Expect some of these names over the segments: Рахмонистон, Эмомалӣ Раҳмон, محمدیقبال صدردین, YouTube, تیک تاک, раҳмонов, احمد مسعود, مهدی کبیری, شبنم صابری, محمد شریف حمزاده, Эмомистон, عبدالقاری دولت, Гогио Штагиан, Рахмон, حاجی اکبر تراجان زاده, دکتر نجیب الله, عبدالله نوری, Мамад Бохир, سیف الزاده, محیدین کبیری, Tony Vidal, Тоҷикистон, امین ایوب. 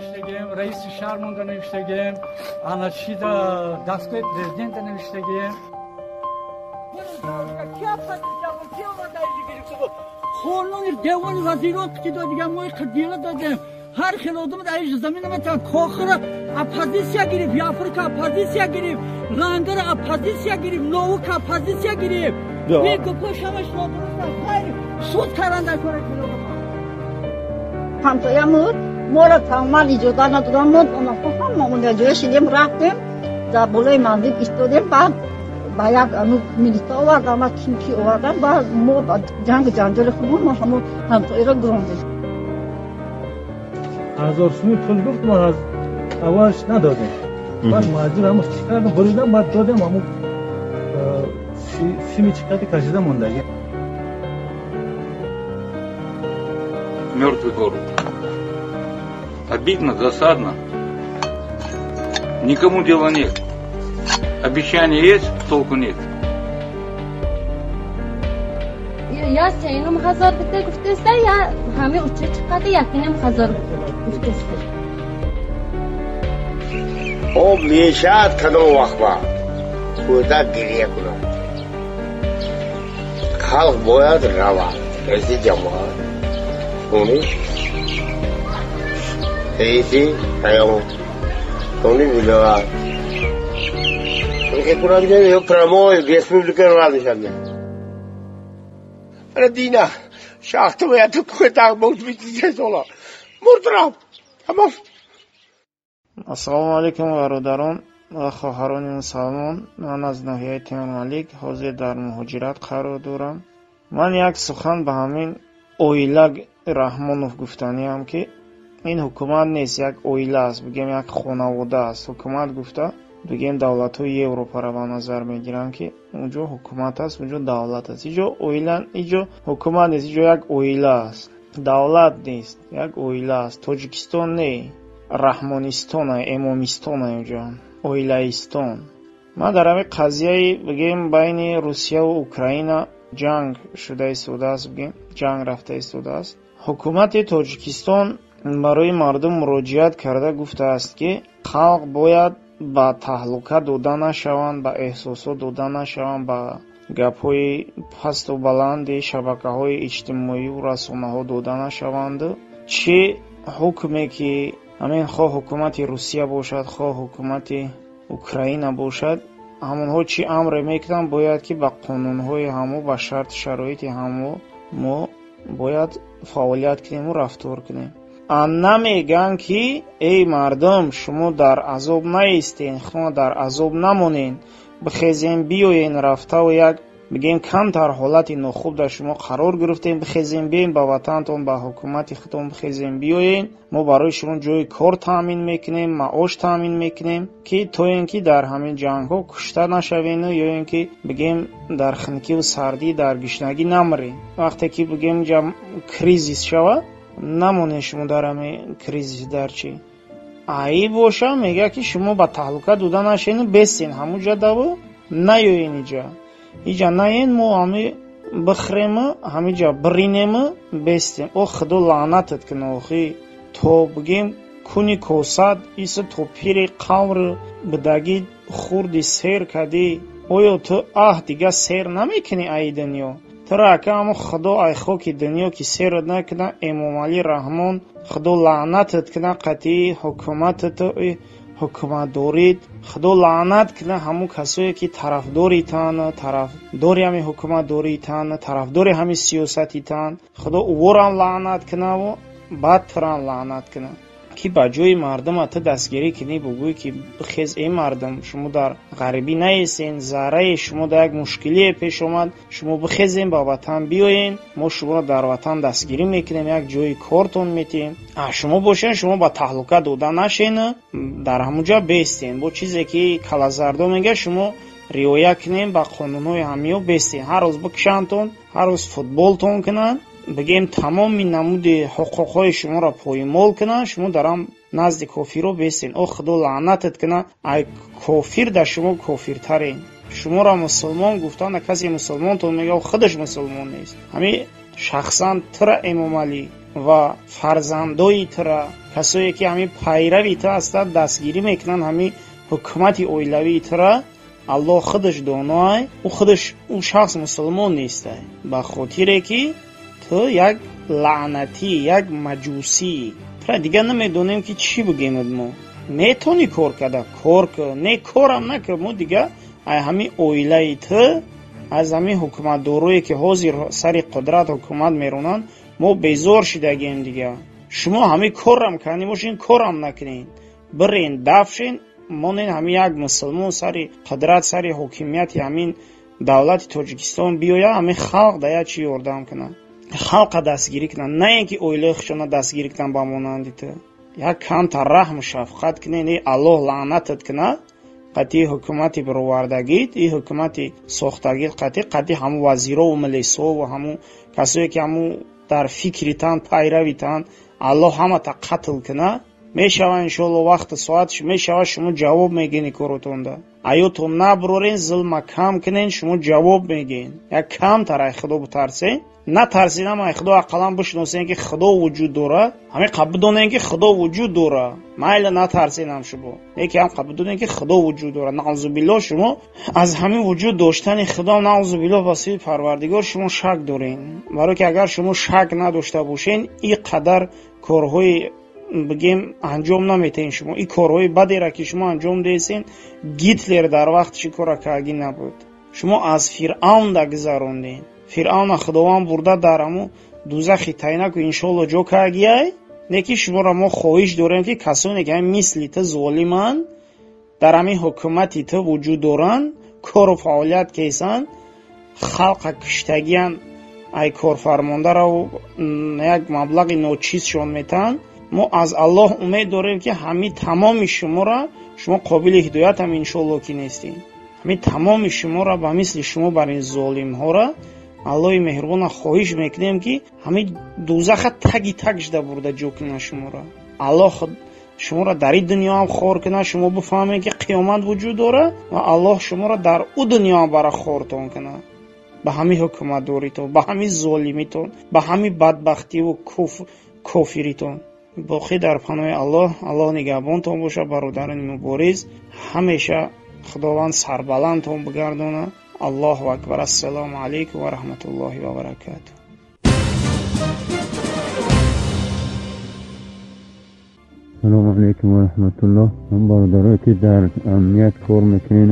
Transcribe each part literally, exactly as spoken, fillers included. نوشتگیم، رئیس شهرمون رو نوشتگیم، اناشید دستگاه پرزیدنت رو نوشتگیم. خورنیر دیوان وزیرات که دیگه ما قدیله دادیم. هر خلودم در این زمین میتونه کاخر اپوزیسیا گیریم، یافریکا اپوزیسیا گیریم، لانگر اپوزیسیا گیریم، نوک اپوزیسیا گیریم. میگو پشمش نبرد نخیر، سود کردن کاره کنیم. همسایه مود مورد تامالی جدا ندارم مود اما خب ما اونجا جوشیم رفتیم در بالای منزل ایستادیم بعد باید آنو میلیت آوردم و کیمکی آوردم بعد مود جنگ جنجال خود ما همون همسایه را گرفتیم. از آرسونی پول گفت ما از اولش ندادیم بعد ماجر همون چیکار بریدم بعد دادیم همون سیمی چیکاری کشیده مونده. Мертвый город. Обидно, досадно. Никому дела нет. Обещания есть, толку нет. Я сенум хазар битте гуфтеста, я хами уча чиқади, якинем хазар гуфтеста. О мешат кадо вахва. Худа гирия куно. Халқ бояд рава. Рези жамоат. Tony, Daisy, Taylor, Tony Vidal. Porque por onde eu trabalho, desceu do carvalho já né. Perdina, chato é tu que tá muito difícil só. Mortrap, amor. Assalamu alaikum برادران و خواهران مسلمان. من از ناحیه تیمرمالیک حاضر در مهاجرت قرار دارم. من یک سخن به همین اویلاگ Рахмонов гуфтаниам ки ин ҳукумат нест, як оила аст, бигем як хонавода аст. Ҳукумат гуфта бигем давлатҳои Европаро ба назар мегирам ки онҷо ҳукумат аст, онҷо давлат аст. Инҷо оила, инҷо ҳукумат нест, инҷо як оила аст. Давлат нест, як оила аст. Тоҷикистон не, Рахмонистон, Эмомистон онҷо, оилаистон. Ман дар ҳамин қазияи бигем байни Русияву Украина ҷанг шуда истодааст, бигем ҷанг рафта истодааст. ҳукумати Тоҷикистон барои мардум муроҷиат карда гуфтааст ки халқ бояд ба таҳлука дода нашаванд, ба эҳсосот дода нашаванд, ба гапҳои пасту баланди шабакаҳои иҷтимоию расонаҳо дода нашаванд. Чӣ ҳукме ки ҳамин хоҳ ҳукумати Русия бошад, хоҳ ҳукумати Украина бошад, ҳамонҳо чӣ амре мекунанд, бояд ки ба қонунҳои ҳамо, ба шарти шароити ҳамо мо бояд фаъолият кунему, рафтор кунем. Анна меган ки эй мардум, шумо дар азоб наистен, шумо дар азоб намонен, бихезем биёен рафтау як бигем камтар ҳолати нохуб дар шумо қарор гирифтем, бихезем биёен ба ватантон, ба ҳукумати худтон бихезем биёен, мо барои шумо ҷои кор таъмин мекунем, маош таъмин мекунем ки то ин ки дар ҳамин ҷангҳо кушта нашавем ё ин ки бигем дар хинкиву сардӣ, дар гишнагӣ намрем. Вақте ки бигем ҷам кризис шавад, намонем шумо дар ҳамин кризис дар чи аи боша мега ки шумо ба таҳлука дода нашавед, бесен ҳамун ҷа даво наёед инҷа. Иҷа наен мо ҳами бихрема, ҳами ҷа биринема, бестем. О худо лаънатат куна охи. То бигем куни косад, иса то пири қаври бидаги хурди сер кади. Оё ту аҳ дига сер намекунӣ аи дунё. Ту рака ҳама худо айхо ки дунё ки серат накуна, Эмомалӣ Раҳмон худо лаънатат куна қатъи ҳукуматату ҳукуматдорид. Худо лаънат куна ҳамун касое ки тарафдори тан, тарафдори ҳамин ҳукуматдори тан, тарафдори ҳамин сиёсати тан. Худо уворам лаънат кунаву бадтарам лаънат куна ки ба ҷои мардума ту дастгирӣ кунӣ, бугӯй ки хез эй мардум, шумо дар ғарибӣ наестен, зарае шумо дар як мушкилие пеш омад, шумо бихезем ба ватан биёед, мо шуморо дар ватан дастгирӣ мекунем, як ҷои кортон метиҳем. А шумо бошед, шумо ба таҳлука дода нашед, дар ҳамун ҷо бистед. Бо чизе ки калазардо мегӯяд, шумо риоя кунем, ба қонунҳои ҳамиё бистед. Ҳар рӯз бикшантон, ҳар рӯз футболтон кунанд, бигем тамоми намуди ҳуқуқҳои шуморо поймол кунанд, шумо дар ҳам назди кофиро бистед. О худо лаънатат куна, ай кофир дар шумо кофиртаред. Шуморо мусулмон гуфтанд, касе мусулмонтон мегӯяд худаш мусулмон нест. Ҳамин шахсан тура Эмомалӣ ва фарзандои тура کسایی که همی پیروی تا استاد دستگیری میکنن همی حکمتی اولوی ترا الله خودش دانای و خودش او شخص مسلمان نیسته به خاطر که تو یک لعنتی یک مجوسی ترا دیگه نمیدونیم که چی بگیم ما میتونی کار کده کار که نه کارم نکر ما دیگه همی اولوی تو از همی حکمت دارویی که حاضر سر قدرت حکومت میرونن ما بیزار شدگیم دیگه شما همی کارم کنیم باشین کارم نکنین برین دفشین ما نین همی یک مسلمان سری قدرت سری حکمیت همین دولت تاجیکستان بیاید همی خلق داید چی یاردم کنن خلق دستگیری کنن نه اینکه اویله خشونه دستگیری کنن با مانندی تو یا کم تا رحم شفقت کنین ای الله لعنتت کنن قطعی حکومتی بروردگید ای حکومتی ساختگید قطعی قطعی همو وزیره و ملیسه و همو کسایی که همو در فکریتان پیرویتان الله همه تا قتل کنه میشوه انشالله وقت ساعتش میشوه شما جواب میگین کارتونده ایو تو نبرورین ظلمه کم کنین شما جواب میگین یا کم تره خدا بترسین نه ترسین اما خدا اقلا بشناسین که خدا وجود داره همه قبل دونین که خدا وجود داره مایل نه ترسین هم شما یکی هم قبل دونین که خدا وجود داره نعوذ بالله شما از همین وجود داشتن خدا نعوذ بالله واسه پروردگار شما شک دارین برای که اگر شما شک نداشته باشین این قدر کارهای بگیم انجام نمیتین شما این کارهای بدی را که شما انجام دیدین گیتلر در وقتش کار کردی نبود شما از فرعون دا گذروندین فرعون خداوند برده درمو دوزخی تعینک ان شاء الله جو کاگیای نکی شما را ما خواهش داریم که کسانی که مثل تو ظالمان در همین حکومتی تو وجود دارن کار و فعالیت کیسن خلق کشتگیان ای کار فرمانده را یک مبلغ ناچیز شون میتن ما از الله امید داریم که همین تمام شما را شما قابل هدایت هم انشالله که نیستین همین تمام شما را به مثل شما بر این ظالم ها را الله مهربان خواهش میکنیم که همین دوزخ تگی تگش در برده جو کنه شما را الله خود شما را در این دنیا هم خور کنه شما بفهمید که قیامت وجود داره و الله شما را در او دنیا هم برای خورتان کنه به همین حکومت دوریتون به همین ظالمیتون به همین بدبختی و کف... کفریتون باقی در پناه الله الله نگهبانتون باشه برادران مبارز همیشه خداوند سربلندتون بگردونه الله اکبر السلام علیکم و رحمت الله و برکاته سلام علیکم و رحمت الله من برادران که در امنیت کار میکنین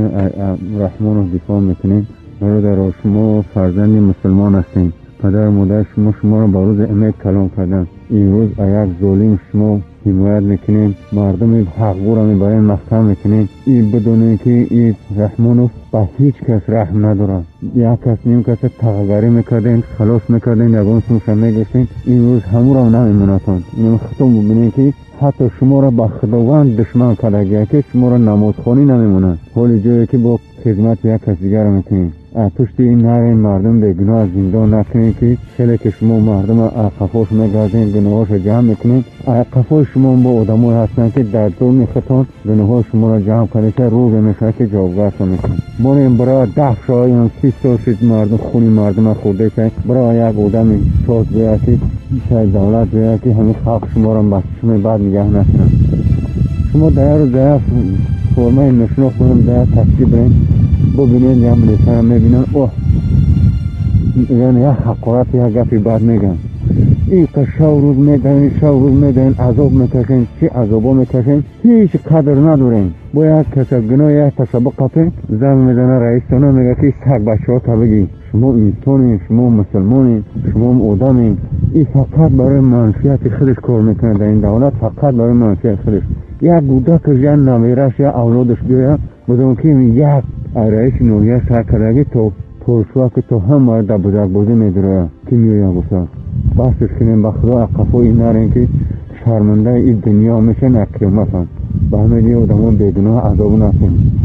رحمان رو دفاع میکنین برادران شما فرزند مسلمان هستین پدر مادر شما شما را به روز امید کلام کردن این روز یک ظالم شما حمایت میکنین مردم حقو را میبرین محکم میکنین این بدونین که این رحمانو به هیچ کس رحم ندارن یک کس نیم کس تغییری میکردین خلاص میکردین یگان شما میگشتین این روز همو را نمیموناتون اینو ختم ببینین که حتی شما را به خداوند دشمن کردگی که شما را نمازخوانی نمیمونن حال جایی که با خدمت یک کس دیگر میکنین پشتی این نره مردم به گناه زندان نکنین که خیلی که شما مردم قفاش میگردین گناهاش جمع میکنین قفاش شما با آدم های هستن که در دون خطان گناهاش شما را جمع کنین که رو به میشه که جاوگرس را میکنین برای این برای ده شایی هم سی سال شد مردم خونی مردم خورده که برای یک آدم چاز باید که شاید دولت باید که همین خلق شما را بسیش میباد نگه نکنن شما در در فرمه نشناخ کنم در تفکیب برین ببینید یا ملیسان میبینن اوه یعنی یا حقارت یا گفی بد میگن این که شو روز میدین شو روز میدین عذاب میکشین چی عذابا میکشین هیچ قدر ندارین باید کسا گناه یا تسابق قطعی زن میدنه رئیسانه میگه که سگ بچه ها تا بگی شما انسانین شما مسلمانین شما آدمین این فقط برای منفیت خودش کار میکنه در این دولت فقط برای منفیت خودش یک گودک یا نمیرش یا اولادش بیاید بدون که یک رئیس نویه سر کردگی تو پرشوه که تو هم باید در بزرگ بازی میدروید که میوید بسرد بستش کنیم به خدا قفای نرین که شرمنده این دنیا میشن اقیامت هم به همه دیگه ادمان بدونها عذاب نسیم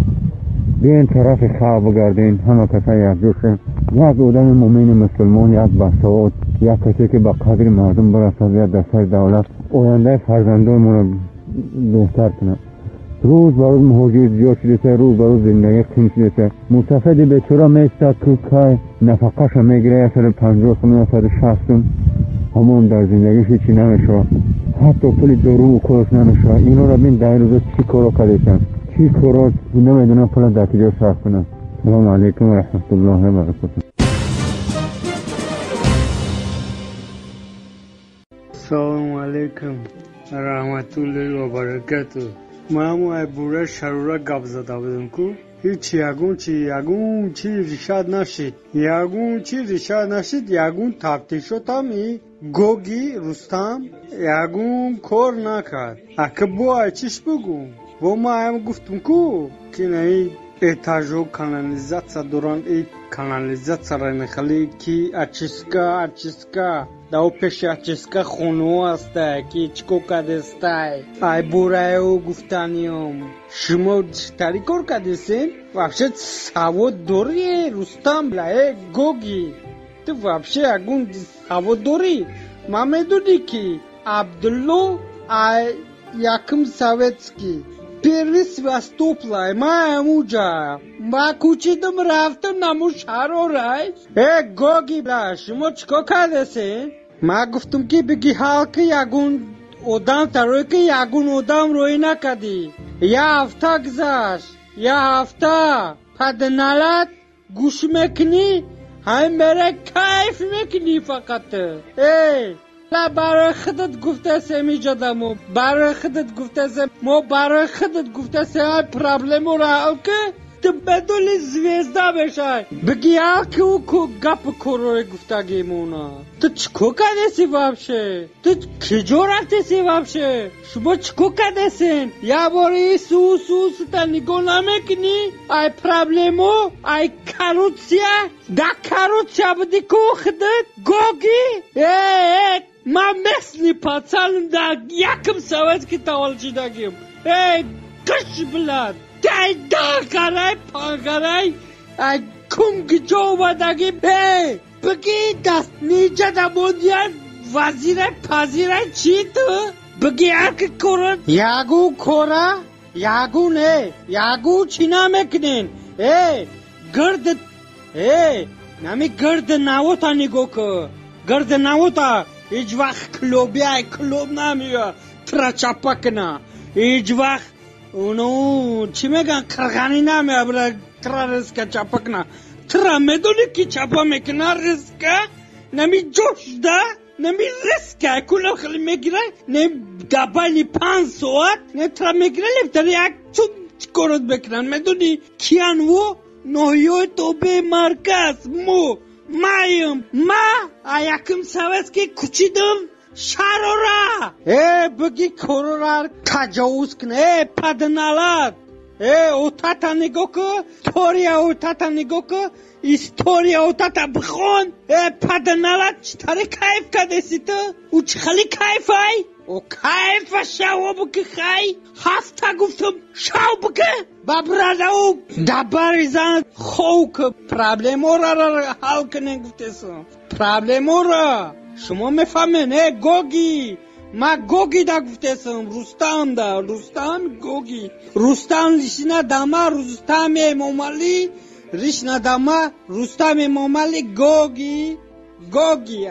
بین طرف خواب بگردین همه کسا یک جوشن یک آدم مومین مسلمان یک بساعت یک کسی که به قدر مردم برسد یک دستر دولت آینده فرزندان مورد بهتر کنه روز بروز مهاجر زیاد شده روز بروز زندگی خیم شده متفد بیچاره میستد که که نفقهش میگیره یک سال پنجاه تومن یک سال شصت تومن همون در زندگیش هیچی نمیشه حتی پلی درو کورس نمیشه. اینو را من در روز چی کارا کردم؟ چی کارا نمیدونم پلا در کجا صرف کنم. السلام علیکم و رحمت الله و برکاته. السلام علیکم و رحمت الله و برکاته. مامو بوره شروره گپ زده بودم کو هیچ یگون چی یگون چی ریشاد نشید یگون چی ریشاد نشید یگون تفتیش شدم ای گوگی رستم یگون کار نکرد اگه بو چیش بگم و ما هم گفتم کو که نه этажу канализация дуран и канализация райнахали ки ачиска ачиска да опеш ачиска хуно аста ки чко кадестай ай бураю гуфтаниём шумо читари кор кадесен вообще савод дори рустам лае гоги ты вообще агун савод дори мамедудики абдулло ай яким советский پرویس و استوپلای ما اموجا ما کوچیدم رفتم نمو شهرو رای ای گوگی بلا شما چکا کردسین ما گفتم که بگی حال که یگون ادم تروی که یگون ادم روی نکدی یا هفته گذشت یا هفته پدنالت گوش میکنی هم بره کیف میکنی فقط ای لا برای خودت گفته سمی جدمو برای خودت گفته سم ما برای خودت گفته سم پرابلم را که تو بدل زویزدا بشای بگی ها که او کو گپ کروی گفتگی مونا تو چکو کدسی وابشه تو کجا رفتسی وابشه شما چکو کدسین یا باری سو سو سو تا نگو نمیکنی ای پرابلمو ای کاروتسیا دا کاروتسیا بدی کو خودت گوگی ای ما مثل پاتالم دا یکم سواد که تاولجی داگیم ای کش بلاد دای داگرای پاگرای ای کم گجا اومدگیم ای بگی دست نیجا دمونیان وزیر پذیره چی تو؟ بگی هرک کورن یاگو کورا یاگو نه یاگو چی نمیکنین ای گرد ای نمی گرد ناو تا نگو که گرد ناو تا هیچ وقت کلوبی های کلوب نمیگه ترچپک نه هیچ وقت اونو چی میگن کرغانی نمیگه برای تر رزکه چپک نه تر میدونی که چپا میکنه رزکه نمی جوش ده نمی رزکه کلو خلی میگیره نمی دبالی پنج ساعت نمی تر میگیره لیفتر یک چون چکارت بکنن میدونی کیان و نویو توبه مرکز مو مایم ما آیاکم سوز که کوچیدم شارورا ای بگی کرورا تجاوز کنه ای پدنالات ای اوتا تا نگو که توریا اوتا تا نگو که استوریا اوتا تا بخون ای پدنالات چطوری کیف کدیسی تو او چخلی کیف های او کیف و شاو بکه خی هفته گفتم شاو بکه بابرادا او دباری زن خوک پرابلمو را را حل کنه گفتیسم پرابلمو را شما میفهمین ای گوگی ما گوگی دا گفتیسم رستم دا رستم گوگی رستم لیشنا داما رستم امامالی لیشنا داما رستم امامالی گوگی گوگی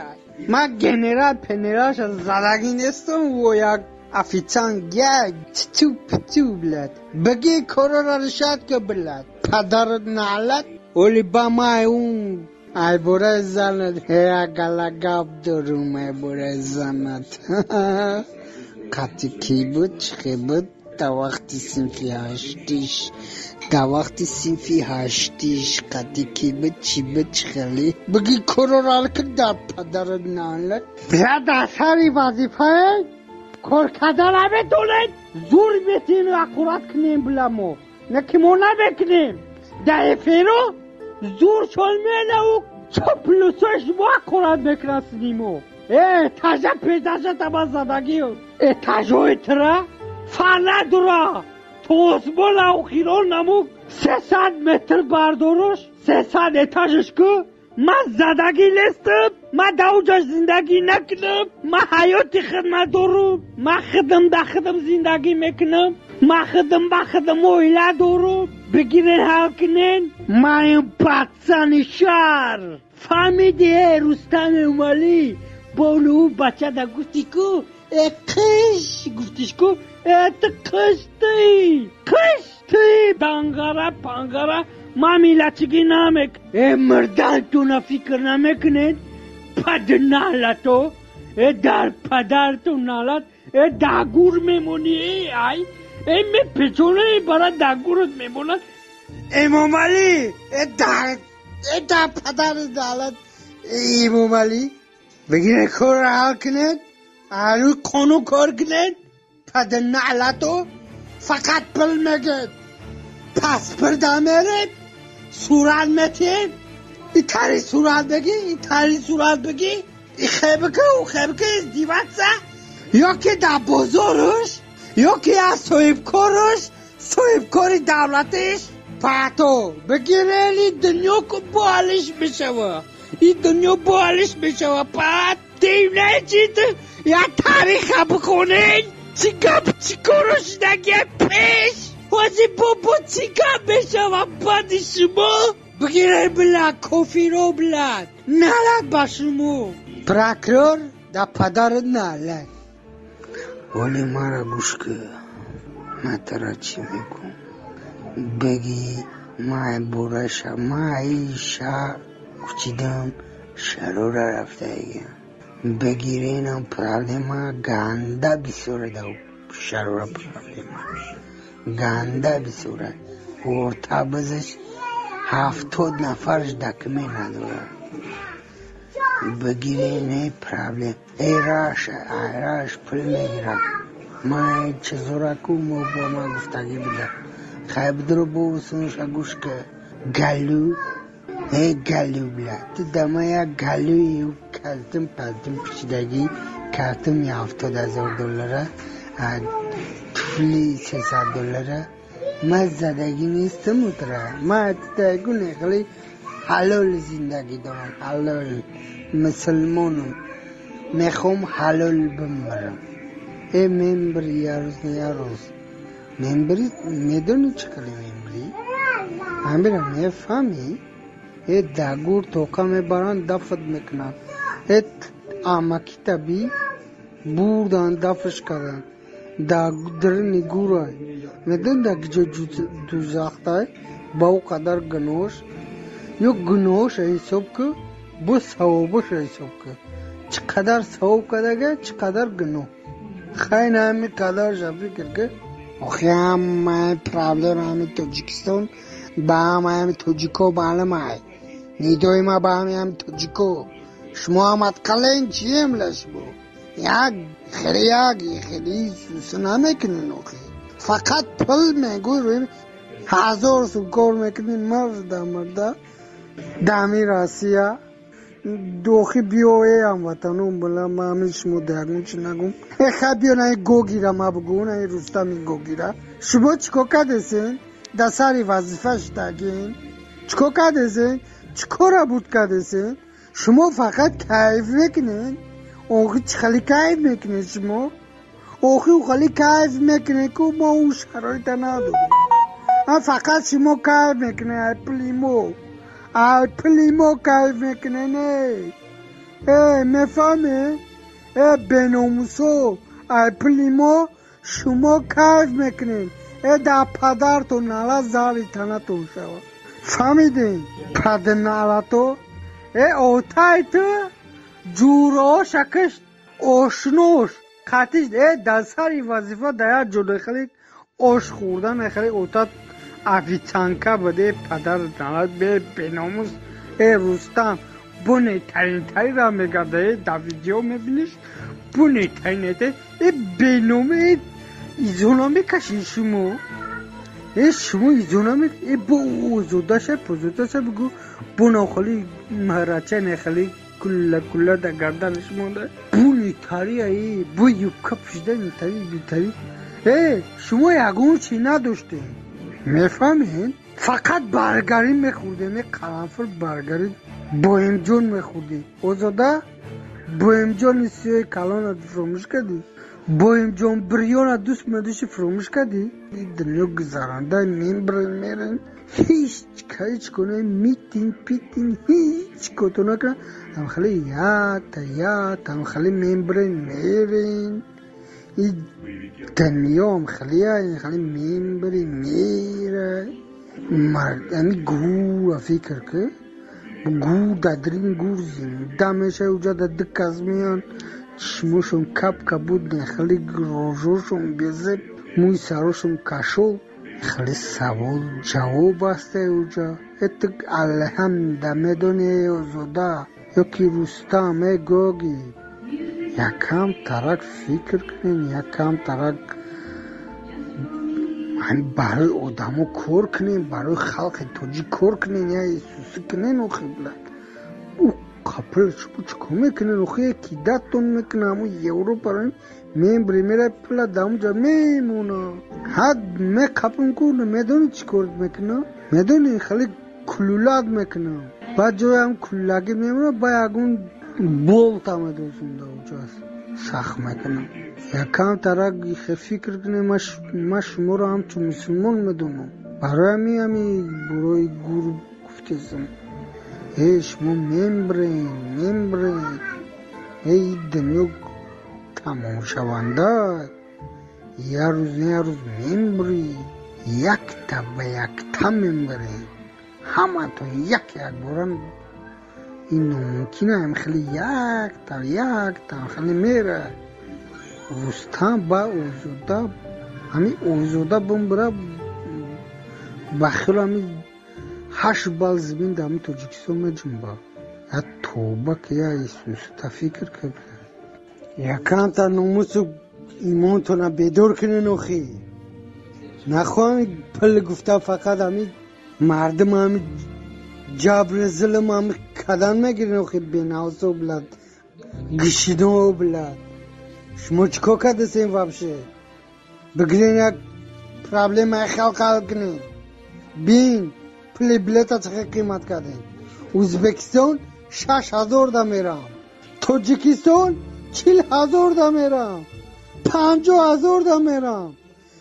ما گنرال پنراش از زدگی نیستم و یک افیتان گه چطو پتو بلد بگی کارو را رشد که بلد پدرت نعلت ولی با ما اون ای بوره زنت هیا گلگاب دارم ای بوره زنت قطی کی بود چی بود تا وقتی سنفی هشتیش تا وقتی سنفی هشتیش قطی کی بود چی بود چی خیلی بگی کارو را کرد در پدرت نعلت بیا دستاری وظیفه کارکدارا بدونید زور بیتیم و اقورات کنیم بلامو نکیمونه بکنیم در افیرو زور چلمینه و چپلوسش با اقورات بکنسنیمو ای تازه پیداشه تبا زدگی ای تازه تره فند را توزبولا و خیرون نمو سیصد متر بردارش سیصد اتاجش که من زدگی نیستم من در اونجا زندگی نکنم من حیات خدمت دارم من خدم در خدم زندگی میکنم من خدم با خدم اویله دارم بگیرین حل کنین من این پاتسان شهر فهمیده رستم امالی با اونو بچه در گفتی که کش گفتیش کو ات کشتی کشتی بانگارا بانگارا ما میلاتیگی نامک مردان تو نفیکر نامک نه پد نالاتو در پدر تو نالات داغور میمونی ای ای می پچونه برا داغورت میمونن امام علی در در پدر نالات امام علی بگیره کار حال کنید آلو کنو کار کنید پد نالاتو فقط پل مگید پس پردامرید سوران متید ای تاری سوران بگی ای تاری سوران بگی ای خیبکه و خیبکه از دیوان سه یا که در بزرگش یا که از صحیبکارش صحیبکاری دولتش پاتو بگیره لی دنیا که بالش بشوه ای دنیا بالش بشوه پات دیونه چید یا تاریخ بکنه چیکاب چیکارش نگه پیش وزی بابا چیکاب بشوه پاتی شما بگیره بلا کفی رو بلا نالت باشمو پراکرور دا پدرت ناله ولی مرا گوش که من ترا چی میکنم بگی من برش من این شهر کچیدم شهرو را رفته اگم بگی رینم پراده من گنده بسوره دا شهرو را پراده من گنده بسوره ورطا بزش هفتاد نفرش دکمه نداره بگیره نه پرابلم ای راش ای راش پل میگیرم من چیزورا کم و با ما گفتگی بده خیب درو بوسنش گوش که گلو ای گلو بلد دما یا گلویو کردم پردم پیچیدگی کردم یه هفتاد هزار دلاره تولی سه صد دلاره من زدگی نیستم اتره من دیگو نخلی حلال زندگی دارم حلال مسلمانم میخوام حلال بمرم ای ممبری یا روز نه یا روز ممبری میدونی چکلی ممبری هم برم ای فهمی ای داگور توکا میبرن دفت میکنن ای آمکی تبی بوردن دفش کردن داگدرنی گورای میدون داگی جو دوزاختای باو قدر گنوش یو گنوش حساب که بو ثوابش حساب که چقدر ثواب کدگه چقدر گنو خیلی همی قدر شفری کرده آخی هم همی پرابلم همی تاجیکستان با هم همی تاجیکو با علم های نیدوی ما با همی همی تاجیکو شما هم اتقلین چی هم لش بو یک خریاگی خیلی سوسن همه کنین آخی فقط پل میگوی روی هزار سو کار میکنین مرده مرده دامی راسیا دوخی بیوه هم وطنون بلا ما همیش مدهگون چی نگون خبیو نایی گو گیره ما بگون نایی روستا می گو گیره شما چکو کده سین در سری وظیفه شدگین چکو کده سین چکو را بود کده سین شما فقط کیف میکنین اوخی چخلی کیف میکنین شما اوخی اوخلی کیف میکنین که ما اون شرایط نداریم فقط شما کیف میکنین پلیمو آ پلیمو کار میکنه نه ای میفهمی ای بنوموسو آ پلیمو شما کار میکنین ای دا پدر تو نالا زاری تنه تو شو فهمیدین پدر نالا تو ای اوتای تو جورو شکش اوشنوش کاتیش ای دستاری وظیفه دایا جلوی خلیک اوش خوردن اخری اوتات آفیتانکا بده پدر دارد به بناموس ای روستان بونه تایی تایی را میگرده در ویدیو میبینیش بونه تایی نده ای بنامه ایزونا میکشی شما ای شما ایزونا میکشی ای با اوزودا شد پوزودا شد بگو بونه خالی مهراچه نخالی کلا کلا در گردن شما ده بونه تایی ای با یوبکا پشده نیتایی بیتایی ای شما یکون چی نداشته میفهمین؟ فقط برگری میخوردین یک قرنفل برگری بایمجون میخوردین اوزاده بایمجون سیوی کلان را فرومش کردی بایمجون بریان را دوست میدوشی فرومش کردی دنیا گذارنده مین برین میرین هیچ هیچ کنه میتین پیتین هیچ کتو نکنه هم خلی یا تا یا تا هم خلی مین برین میرین دنیام خلیه خلی میبری میره مرد امی گور فکر که گور دادرین گور زیم دامشه اوجا داد کازمیان شموشون کاب کبود خلی گروشون بیزه موی سروشون کاشو خلی سوال جواب است اوجا ات الهم دم دنیای زودا یکی رستم گوگی یکم ترک فکر کنین یکم ترک برای آدمو کور کنین برای خلق توجی کور کنین یا ایسوسی کنین او خیبلک او قپلش بود چکو میکنین او خیلی کدتون میکنه همو یورو برای من بریمیره پلا دامو جا میمونه حد می قپن کنه میدونی چی کور میکنه میدونی خیلی کلولاد میکنه بعد جای هم کلولاگی میمونه باید اگون بولت همه دوزنده اوجاست سخ میکنم یکم ترک فکر کنم ما شما رو هم تو مسلمان میدونم برای همی همی برای گروه گفتیزم ای شما ممبرین ممبرین ای دنیا تمام شونده یه روز یه روز ممبری یکتا به یکتا ممبری همه تو یک یک برن این ممکنه هم خیلی یک تا یک تا خیلی میره رستم با اوزودا همین اوزودا بون برا بخیل همین هشت بال زبین در همین تاجیکستان میجون با یا توبه که یا ایسوس تا فکر که یکم تا نموس و ایمان تو نبیدور کنه نخی نخواه همین پل گفته فقط همین مردم همین جبر ظلم همین کدن مگیرین اخی بیناوز و بلد گشیدن و بلد شما چکا کدست این وابشه بگیرین یک پرابلم های خلق حل کنین بین پلی بلیت ها چه قیمت کدین ازبکستان شش هزار دا میرم تاجیکستان چل هزار دا میرم پنجو هزار دا میرم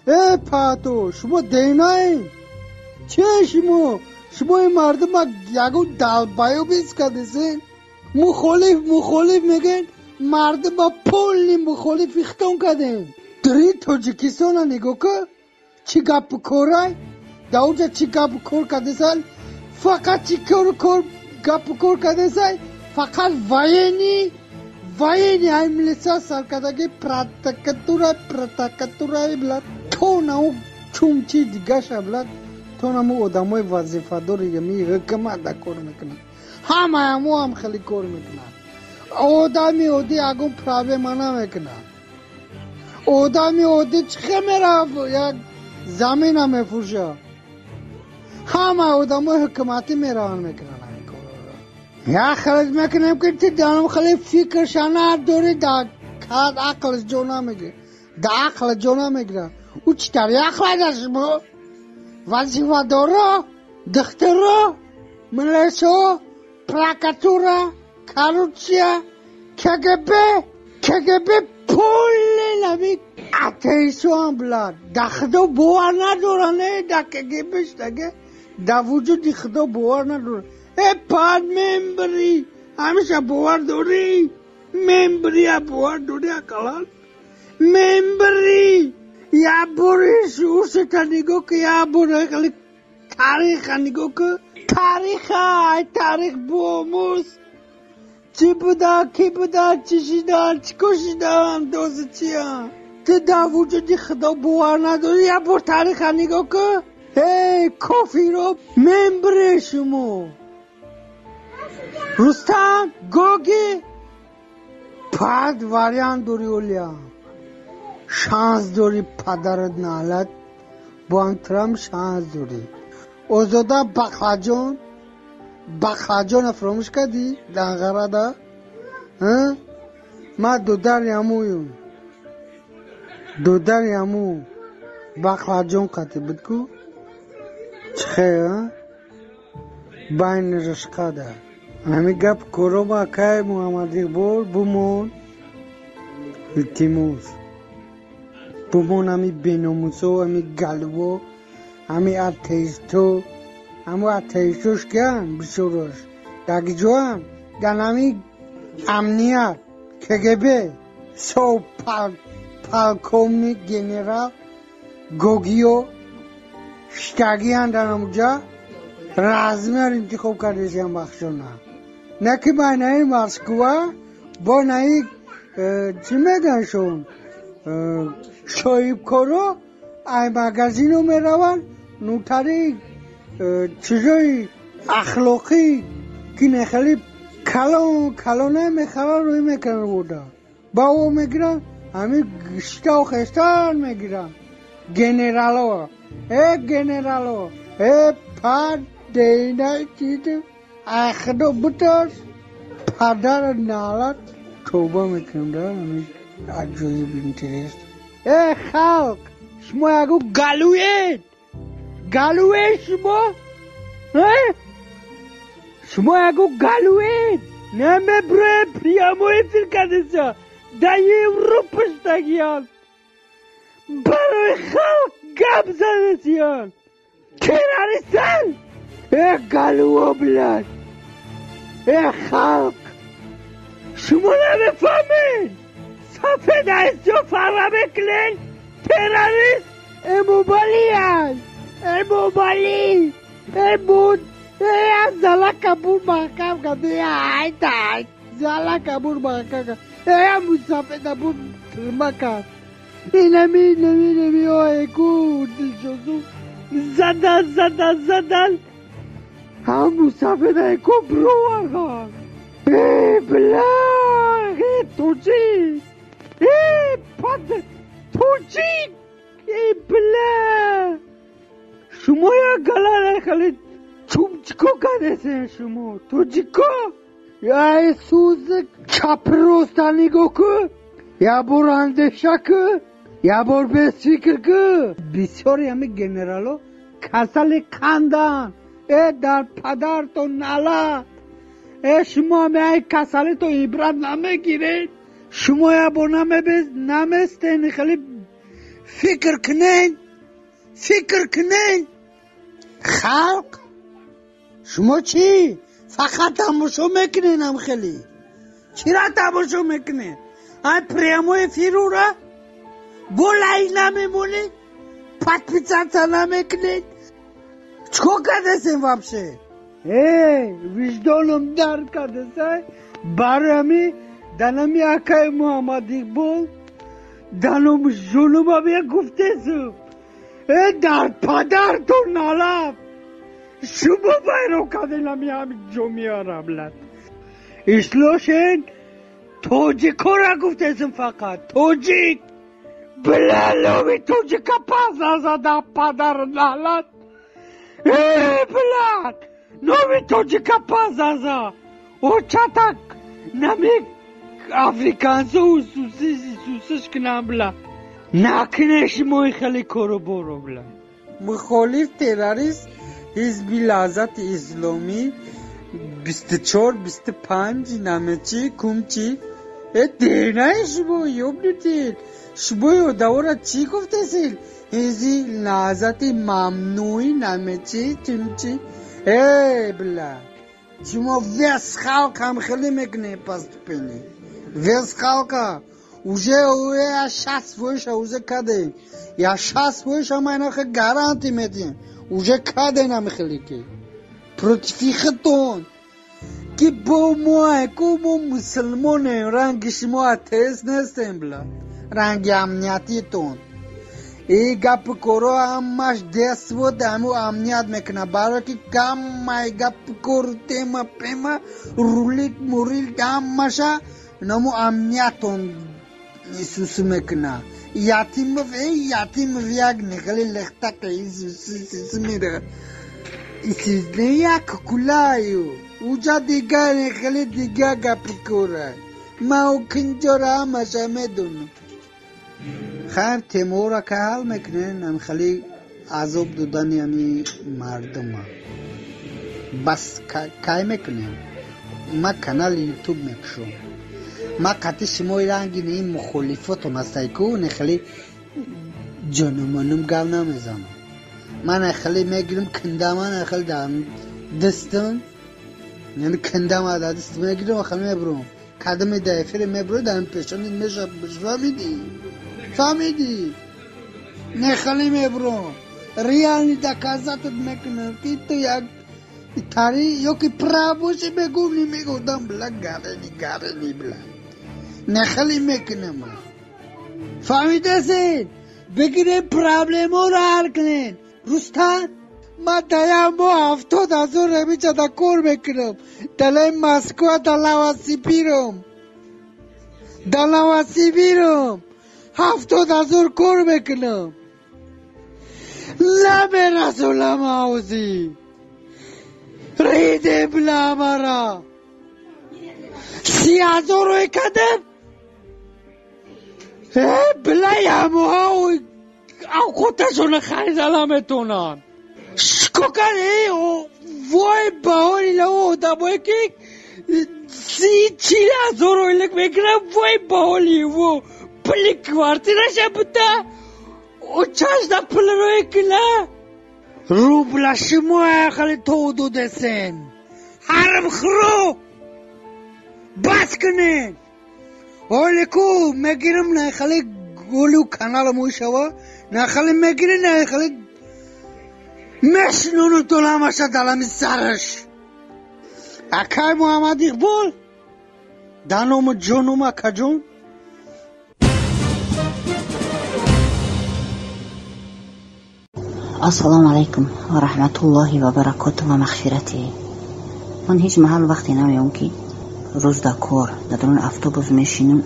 ای پاتو شما دینایی چه شما شما این مردم یکو دلبایو بیز کدیسین مخالف مخالف میگن مردم با پول نیم مخالف اختون کدین در این تاجیکستان ها نگو که چی گپ کورای در اونجا چی گپ کور کدیسن فقط چی کور کور گپ کور کدیسن فقط وینی وینی های ملیسا سرکدگی پراتکتورای پراتکتورای بلد تو نو چون چی دیگه شبلد تو نمو ادمای وظیفه داری می حکمت دا کار میکنن همه همو هم خیلی کار میکنن آدمی اودی اگو پرابلم نمیکنن آدمی اودی چه میره یک زمین هم میفروشه همه آدمای حکمتی میران میکنن این کار رو یا خرج میکنم که تی دانم خیلی فکرش نداری دا عقلش جا نمیگیره دا عقل جا نمیگیره او چطوری عقل داشت ما وظیفه داره دختره ملیسا پراکاتوره کاروچیا کگبه کگبه پول نمی اتیسو هم بلد در خدا باور ندارن در کگبهش دگه در وجود خدا باور ندارن ای پاد ممبری همیشه باور داری ممبری ها باور داری اکلان ممبری یا بوریش او ستنگو که یا بوریش تاریخ نگو که تاریخ های تاریخ بوموس چی بودا کی بودا چی شیدن چی کشیدن دوزه چی هم تو در وجودی خدا بوار نداری یا بور تاریخ نگو که ای کافی رو ممبره شما رستم گوگی پاد واریان دوری اولیان شانس داری پدرت نالت بانترم شانس داری اوزودا بخاجون بخاجون فراموش کردی دنگره دا ما دودر یمویم دودر یمو بخاجون کتی بدکو چخه بین رشقه دا همی گپ کرو با که محمدی بول بومون تیموز بومون همی بیناموسو همی گلوو همی اتیستو همو اتیستوش کن بسروش دکی جو هم دن همی امنیت کگبه سو полковник генерал Гогио Штагиан در اونجا رزمر انتخاب کردیم بخشونا. نه که بنای مسکوا بنای چی میگن شون شایب کرو ای مگازینو میروان نوتاری چیزای اخلاقی که نخلی کلون کلونه میخوان روی میکنن بودا با او میگیرن همین گشتا و خستان میگیرن گنرالو ای گنرالو ای پاد دینای چیده اخدو بوداش پادر نالت توبه میکنم دارم همین عجایب انترست ای خلق شما اگو گلوید گلوید شما ای شما اگو گلوید نمه بروی پریاموی ترکدیسا در اروپشتگیان برای خلق گم زدیسیان تیراریستن ای گلوه بلد ای خلق شما نمیفهمید صفحه دستو فرامه کلین تیراریست ای موبالی هست ای موبالی ای بود ای زالا کبور محکم کن ای آیت آیت زالا کبور محکم کن ای مصافه دبور ترمه کن ای نمی نمی نمی آی کور دلشوزو زدن زدن زدن هم مصافه دای کور برو آقا ای بلاغ ای توجی ای پد توجی ای بلاغ شما یا گلال خلید چوبچکو کردن شما توجیکو یا ایسوز چپروستانی گوکو یا بور اندشکو یا بور بسیکر کو بیشتری همی گنرالو کسالی کندن ای در پدر تو نالا ای شما می کسالی تو ایبراد نمیگیرید شما یا بو نمیبیز نمیستین خیلی فکر کنین فکر کنین خلق شما چی؟ فقط تماشا میکنین هم خیلی چی را تماشا میکنین؟ ای پریموی فیرو را بولایی نمیمونید پتپیچانتا نمیکنید چکو کردیسین وابشه؟ ای وجدانم درد کردیسین برامی دنمی اکای محمدیکبول دنم جنوبا بیا گفتیسیم ای در پدر تو نالب شما باید کدی نمی همی جمعه را بلد اشلاشین توجیکو را گفتیسیم فقط توجیک بلالوی توجیکا پاس آزادا پادر نالد ای بلال نوی توجیکا پاس آزا او چطک نمی افریکانسو و سوسیسی سوسیش کنم بلد نکنش موی خلی کرو برو بلد مخالف تیراریست حزب لازت اسلامی بیست و چهار بیست و پنج نامچی کومچی دیرنای شبو یوبنیتید شبو یو دورا چی گفتیسید حزب لازت ممنوعی نامچی چیمچی ای بلا شما ویس خلق هم خیلی میکنه پس پینی ویس خلقا اوژه اوه شصت فوش اوزه کده یا شصت فوش هم اینا خیلی گارانتی میدیم уже каде намехлики противихтон ки бо моя кому мусулмоне ранги шмо атеист нестем бла ранги амниятитон и гап коро аммаш десво даму амният мекна баро ки кам май гап кор тема пема рулик мурил даммаша наму амниятон иисус мекна یاتیم و یاتیم ویاگ نگلی لخته که ایسوس میره ایسوس نیاک کلایو اوجا دیگر نگلی دیگر گپکوره ما او کنچورا مشامه دونم خیر تیمورا که حال میکنن هم خیلی عذاب دادن یعنی مردم بس که میکنن ما کانال یوتیوب میکشم ما قطعی شما ایرانگی نه این مخالفات و مستایکو نخلی جانمانم گل نمیزم من نخلی میگیرم کندم نخلی دارم دستم یعنی کندم در دست میگیرم و خلی میبروم کدم دایفر میبرو دارم پیشانی میشه بجوا میدی فهمیدی؟ نخلیم برو ریالی دکازات میکنن که تو یک تاری یا که پرابوشی بگو نمیگودم بلک گاره نی گاره نی بلک نخلی میکنم فهمیده سید بگیره پرابلم رو حل کنین روستان ما دایم با هفتاد هزار روی چدا کور میکنم دلای مسکو دلاواسی بیرم دلاواسی بیرم هفتاد هزار کور میکنم لبه رسول ماوزی ریده بلا مرا سی هزار روی کدم بلای همه ها او خودشون خرید علامتونان شکوکن ای وای باوری لو دبای که سی چیل هزار روی لک میکنم وای باوری و پلی کوارتیرش بوده او چشده پل روی کلا رو بلاشی موه خلی تو دو دسن حرم خرو بس کنین اولی کو میگیرم نه خلی گولو کانال موشوا نه خلی میگیره نه خلی مشنونو دولاماشا دلامی سرش اکای محمدی بول دانوم جونوم اکجون السلام عليكم ورحمة الله وبركاته ومغفرته من هیچ محل وقتی نمیام که روز دا کار در درون افطوبوس میشینم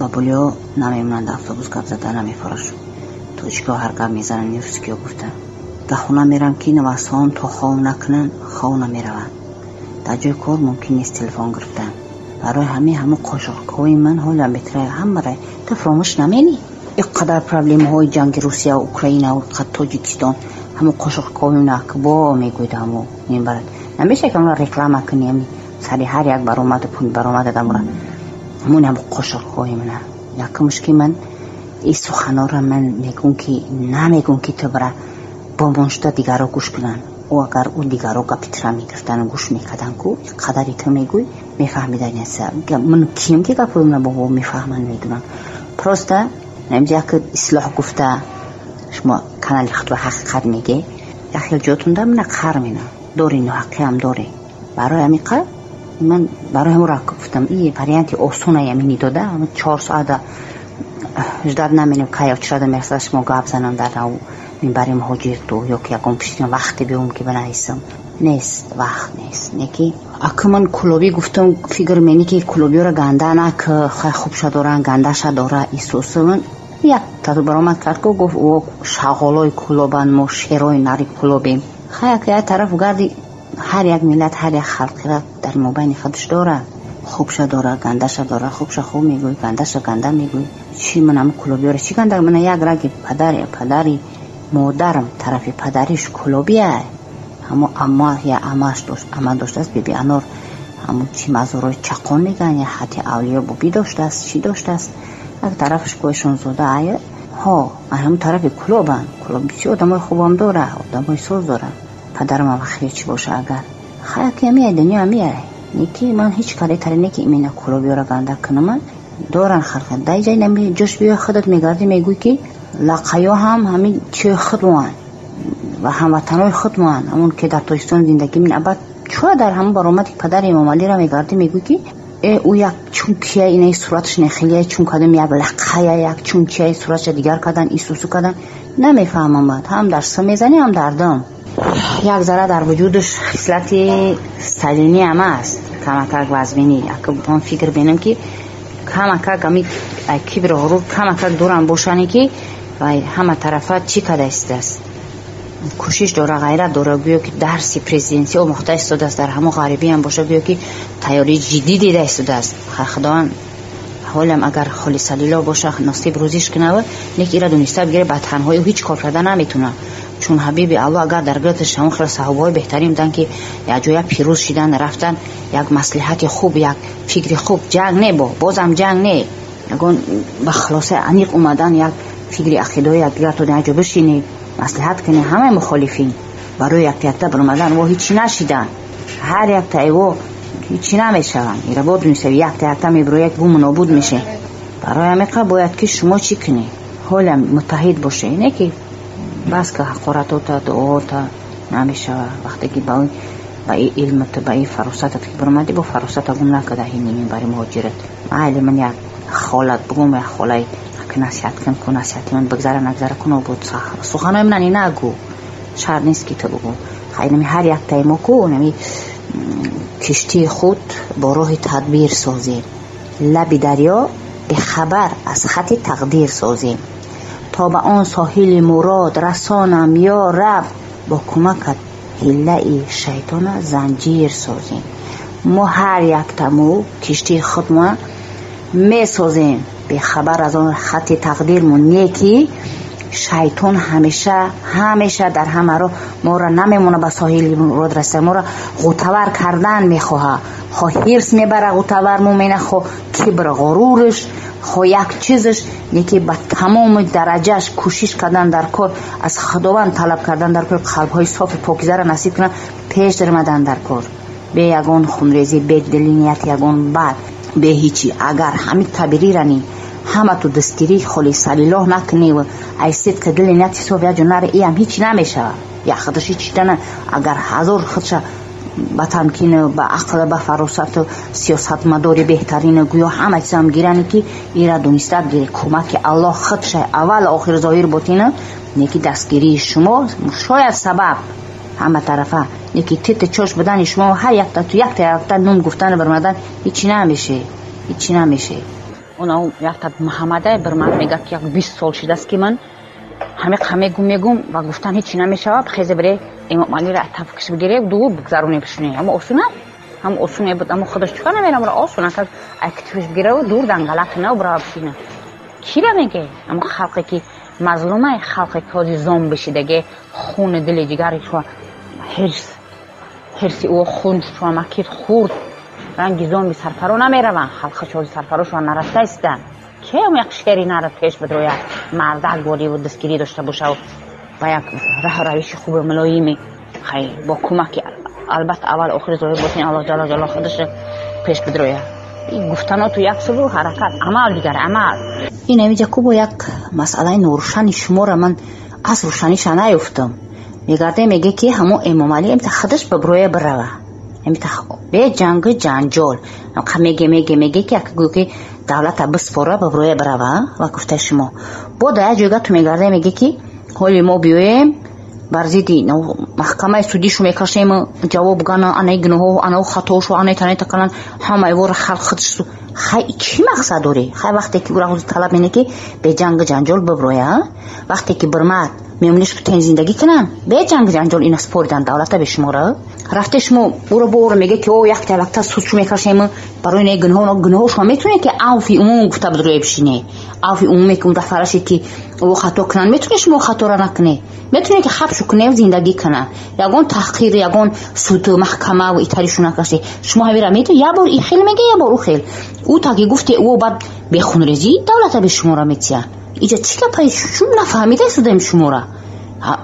و بولیا نمیمونن در افطوبوس کب زده نمیفراشم توچکا هر کب میزنن نیفسکیا گفتن در خونه میرم که نوستان تا خواه نکنن خواه نمیرون در جای کار ممکن نیست تلفن گرفتن برای همه همه قاشقهای من حالا بتره همه رای تو فراموش نمینی اقدر پرابلم های جنگ روسیه و اوکراین و توجیکستان همه قاشقهای من اکبا میگویدم و میبرد نمیشه که اون رکلام کنیم سری هر یک برآمد پول برآمد دادم همون هم قاشقهای من یکمش که من این سخنا را من میگم که نمیگم که تو برای با منشتا دیگرها گوش کنن او اگر اون دیگرها گپترا میگفتن و گوش میکردن کو قدری تو میگوی میفهمیدن اصلا من کیم که گپم را بابا میفهمن میدونن پروستا نمیشه که اصلاح گفته شما کانال خود را حقیقت میگه یخیل جاتون دارم نه قهر مینم داری نه حقی هم داری برای عمیقه من برای همون را گفتم این وریانت آسونه یمینی داده اما چهار ساعت اجداد نمینیم که یا چرا مرسد شما گاب زنم داره و من برای مهاجر تو یا که یکم پیشتیم وقتی بیوم که بنایستم نیست وقت نیست نکی اکه من کلوبی گفتم فکر منی که کلوبی را گنده نه که خوبشه دارن گندهشه داره ایسوسه من یک تاتو برامد کرد که گفت او شغالای کلوبن ما شیرای نری کلوبیم خیلی که یک طرف گردی هر یک ملت هر یک خلقی را در مبین خودش داره خوبشه داره گندهشه داره خوبشه خوب میگوی گندهشه گنده میگوی چی منم کلوبی را چی گنده من یک رگ پدری پدری مادرم طرف پدریش کلوبیه همو اما یا اماش داشت اما داشته است بیبی انور همو چی مزارای چقان میگن یا حتی اولیا بوبی داشته است چی داشته است یک طرفش گویشون زده ایه ها هم طرف کلوبن کلوب چی آدمای خوبم داره آدمای سوز داره پدرم هم خیلی چی باشه اگر خیلی که میه دنیا میه نیکی من هیچ کاری تری نیکی ایمین کلوبی را گنده کنم دارن خلقه دای جای نمی جوش بیا خودت میگردی میگوی که لقایا هم همین چه خودمان و هموطنای خودمان همون که در توجیکستان زندگی من ابد چرا در هم برآمد پدر امام علی را میگردی میگوی که او یک چون کیه اینه صورتش نخیلیه چون کدوم یک لقایا یک چون کیه صورتش دیگر کردن ایسوسو کردن نمیفهمم بعد هم در سر میزنی هم در دم یک ذره در وجودش خصلت استالینی هم است کماکاک وزمینی اگه فکر بینم که کماکاک همین کبر و غرور کماکاک دورم باشنی که و همه طرفا چی کده است کوشش داره غیرت داره گویا که درسی پرزیدنسی او مخته استاده است در همه غریبی هم باشه گویا که تیاری جدی دیده استاده است خداوند حالم اگر خالص لیلا باشه نصیب روزیش کنه نیک ایرا دونسته بگیره به تنهایی هیچ کار کردن نمیتونه چون حبیب الله اگر در گردش همون خیلی صحابای بهترین بودن که یا جویا پیروز شدن رفتن یک مصلحت خوب یک فکر خوب جنگ نه با بازم جنگ نه نگون به خلاصه انیق اومدن یک فکر عقیده یک دیگر تو دیگر بشینی مصلحت کنی همه مخالفین برای یک تیتا برمدن و هیچی نشیدن هر یک تیتا هیچی نمیشون ایره با برمیشه یک تیتا میبرو یک بوم نابود میشه برای همه باید که شما چی کنی حالا متحد باشه، اینه که بس که حقارتات دعات نمیشه وقتی که با این علمت با این فراستت که برمدی با فراست گم نکده هینیمین برای مهاجرت معلی من یک خالت بگم یک خاله که نصیحت کن که نصیحتی من بگذره نگذره کن و بود سخنهای من این نگو شر نیست که تو بگو خیلی هر یک تایما کن کشتی خود با راه تدبیر سازیم لب دریا به خبر از خط تقدیر سازیم تا به آن ساحل مراد رسانم یا رب با کمکت هله شیطان زنجیر سازیم ما هر یک تمو کشتی خود ما می سازیم به خبر از آن خط تقدیر ما نیکی شیطان همیشه همیشه در همه را ما را نمیمونه به ساحل مراد رسه ما را غوتور کردن میخواه خواه هرس میبره غوتور مومنه خواه کبر غرورش خواه یک چیزش یکی به تمام درجهش کوشش کردن در کار از خداوند طلب کردن در کار قلبهای صاف پاکیزه را نصیب کنن پیش درمدن در کار به یگان خونریزی به دلینیت یگان بعد به هیچی اگر همین تبری رنی همه تو دستگیری خلیص الله نکنی و ایسید که دلینیت صافیه جنره ای هم هیچی نمیشه یا خودش هیچی دنه اگر هزار خودش با تمکین و با عقل و با فراست و سیاست مداری بهترین گویا همه چیز هم گیرنی که ای را دونستد گیره کمک الله خودشه اول آخر ظاهر باتینه نیکی دستگیری شما شاید سبب همه طرفه نیکی تیت چاش بدن شما و هر یک تا تو یک تا نوم گفتن برمدن هیچی نمیشه هیچی نمیشه اونا یک تا محمده برمد میگه که یک بیست سال شده است که من همه همه گم میگم و گفتن هیچی نمیشه خیزه بره امام علی را تفکش بگیره دور بگذارونه بشونه اما آسونه هم آسونه بود اما خودش چکار نمیرم را آسونه کرد اکتفش بگیره و دور دنگلق نه و برا بشینه کی را میگه اما خلقی که مظلومه خلقی که از زن بشیدگه خون دل جگری شو هرس هرسی او خون شو مکید خورد رنگ زن بسرفرو نمیرون خلقی که از سرفرو شو نرسته استن که هم یک شکری نرد پیش بد روید مردک باری و دستگیری داشته باشه و با یک ره رویش خوب ملایمی خیلی با کمکی البته اول آخر زوری باتین الله جل جلاله خودش پیش بدرویه این گفتنا تو یک سبور حرکت عمل دیگر عمل این امیجا که با یک مسئله نورشن شما را من از روشنیش نیفتم میگرده میگه که همون امام علی امیتا خودش ببرویه بروه امیتا به جنگ جنجال میگه میگه میگه که یک دولت بسپاره ببرویه بروه و گفته شما با دایه جوگه تو میگرده میگه که حالی ما بیاییم برزیدی محکمه سودیشو میکشیم و جواب گناه آنه گناه و آنه خطاش و آنه تانه تکنن همه ایوار خلق خدشتو خیلی چی مقصد داری؟ خیلی وقتی که برای حضرت طلب اینه که به جنگ جنجال ببرویه وقتی که برمد میمونیش که تین زندگی کنن به جنگ جنجال این سپردن دولتا به شما را رفته شما برو برو میگه که او یک تلکتا سودشو میکشیم برای نه گناه و گناه شما میتونه که عوفی عموم گفته بدروی بشینه عوفی عمومی که اون دفرشی که او خطا کنن میتونه شما خطا را نکنه میتونه که حبسو کنه و زندگی کنه یگون تحقیر یگون سود محکمه و ایتاریشو نکشه شما همیرا میتونه یا بار این خیل میگه یا بار او خیل او تا که گفته او بعد به خونریزی دولتا به شما را میتیه اینجا چی که پای شما نفهمیده سودم شما را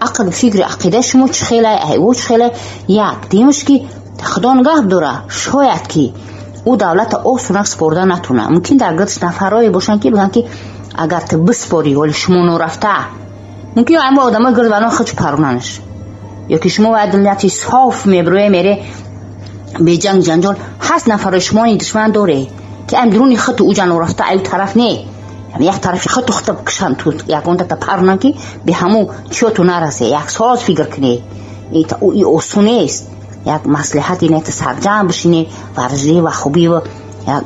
عقل فکر عقیده شما چه خیله ایو چه خیله یا دیمش که خدا نگه داره شاید که او دولت آسونک سپرده نتونه ممکن در گردش نفرایی باشن که بگن که اگر تو بسپاری ولی شما نرفته ممکن اما آدم ها گرد بنا خودش پروننش یا که شما باید دلیتی صاف میبروه میره به جنگ جنجال هست نفرای شما این دشمن داره که امدرونی خط او جن رفته ایو طرف نه یک طرف خط خطا بکشن تو یک اون تا پرونن که به همون چیو تو نرسه یک ساز فکر کنه این تا او ای اصونه است یک مصلحت اینه تا سرجم بشینه ورزی و خوبی و یک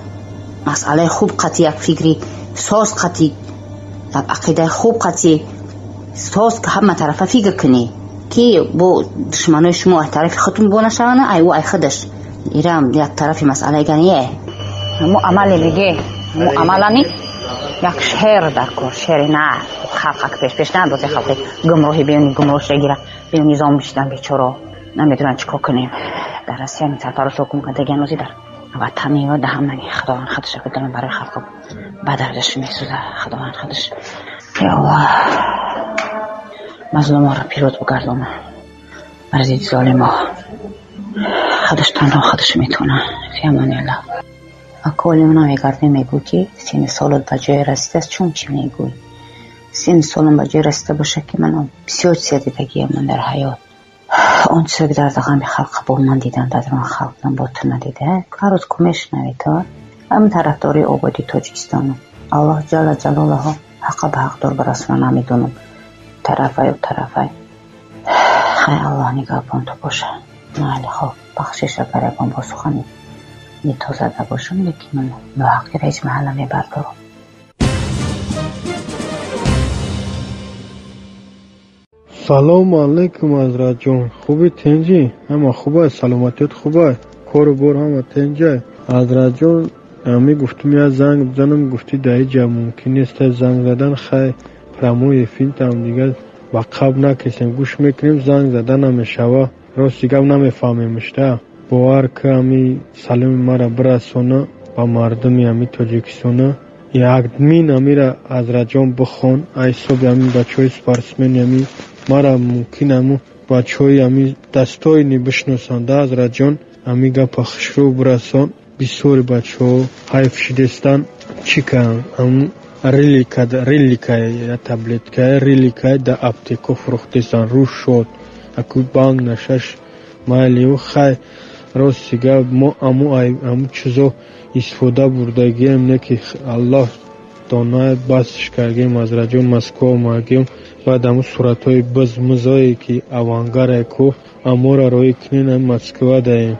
مسئله خوب قطی یک فکری ساز قطی یک عقیده خوب قطی ساز که همه طرف فکر کنه که با دشمنای شما از طرف خطون بو نشونه ایو ای خودش ایرم یک طرف مسئله گنیه همون عمل دیگه همون عملانی یک شهر در کار شهر نه خلق پیش پیش نه بازه خلقی گمراهی بیانی گمراهش رگیره بیانی زام بشیدن بیچاره نمیدونن چکا کنیم در رسیه این سرپار رو سکم کنده گنوزی در وطنی و دهمنی خداوند خودش بدونم برای خلق بدردش میسوزه خداوند خودش یا الله مظلوم ها رو پیروز بگردونه مرزید ظالم ها خودش تنها خودش میتونه فیامان الله اکالی اونا میگرده میگو که سین سالت به جای رسیده است چون چی میگوی سن سالم با جرسته باشه که من بسیار سیادیدگی من در حیات اون چیزی که در دقیقا به خلق با من دیدن در من خلقم با تو ندیده کارت کمش نویدار ام طرفداری آبادی تاجیکستانم الله جل جلاله ها حقا به حق دار براس من نمیدونم طرفای و طرفای خیلی الله نگاه بان تو باشه نالی خواب بخشش برای بان با سخنی نیتو زده باشم لیکن من محقی را هیچ محله میبردارم سلام علیکم عزرا جون خوبی تنجی همه خوبه سلامتیت خوبه کار و بار همه تنجی عزرا جون امی گفتم یا زنگ بزنم گفتی در اینجا ممکن نیست زنگ زدن خیلی پراموی فینت هم دیگه وقب نکشیم گوش میکنیم زنگ زدن همه شوه راست دیگه هم نمیفهمیمشته باور که امی سلام مرا برسونه با مردمی امی تاجیکستانه یادمین امی را عزرا جون بخون ای صبح امی بچوی سپارسمن امی مرا ممکن امو بچوی امی دستای نبشنوسنده از راجون امی گپ خوشرو برسان بیسور بچو حیف شدستان چیکم امو ریلیکا ریلیکا یا تبلت که ریلیکا د اپتیکو فروختسان روش شد اکو بانگ نشش مالیو خای راستیگا ما امو امو چیزو استفاده بردگیم نه که الله دانای بسش کرگیم از راجون مسکو ماگیم بعد همون صورت های بز مزایی که اوانگاره که امو را روی کنین هم مسکوه دهیم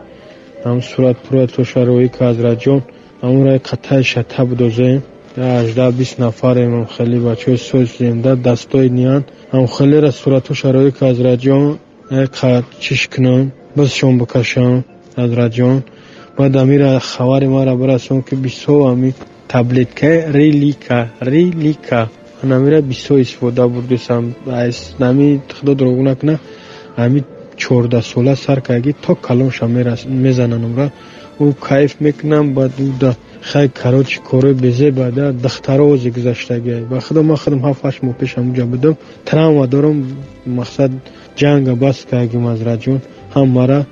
همون صورت پروتوش روی که از راجون امو را قطع شطح بدوزهیم یا هجده بیست نفریم هم خیلی بچه های سوز زنده دستای نیان هم خیلی را صورتوش روی که از راجون چیش کنم بز شون بکشم از راجون بعد همی را خواری ما را برسون که بیسو همی تبلیت که ریلیکا ریلیکا نمیره بیسو استفاده بردیسم از نمی خدا دروغ نکنه همین چهارده ساله سر کگی تا کلمش میزننم را او کیف میکنم بعد او ده خیلی کاروچ کارو بزه بعد دختروز گذشتگی با خدا ما خودم هفت هشت ماه پیش اونجا بودم تروما دارم مقصد جنگ بس کگیم از راجون هم مرا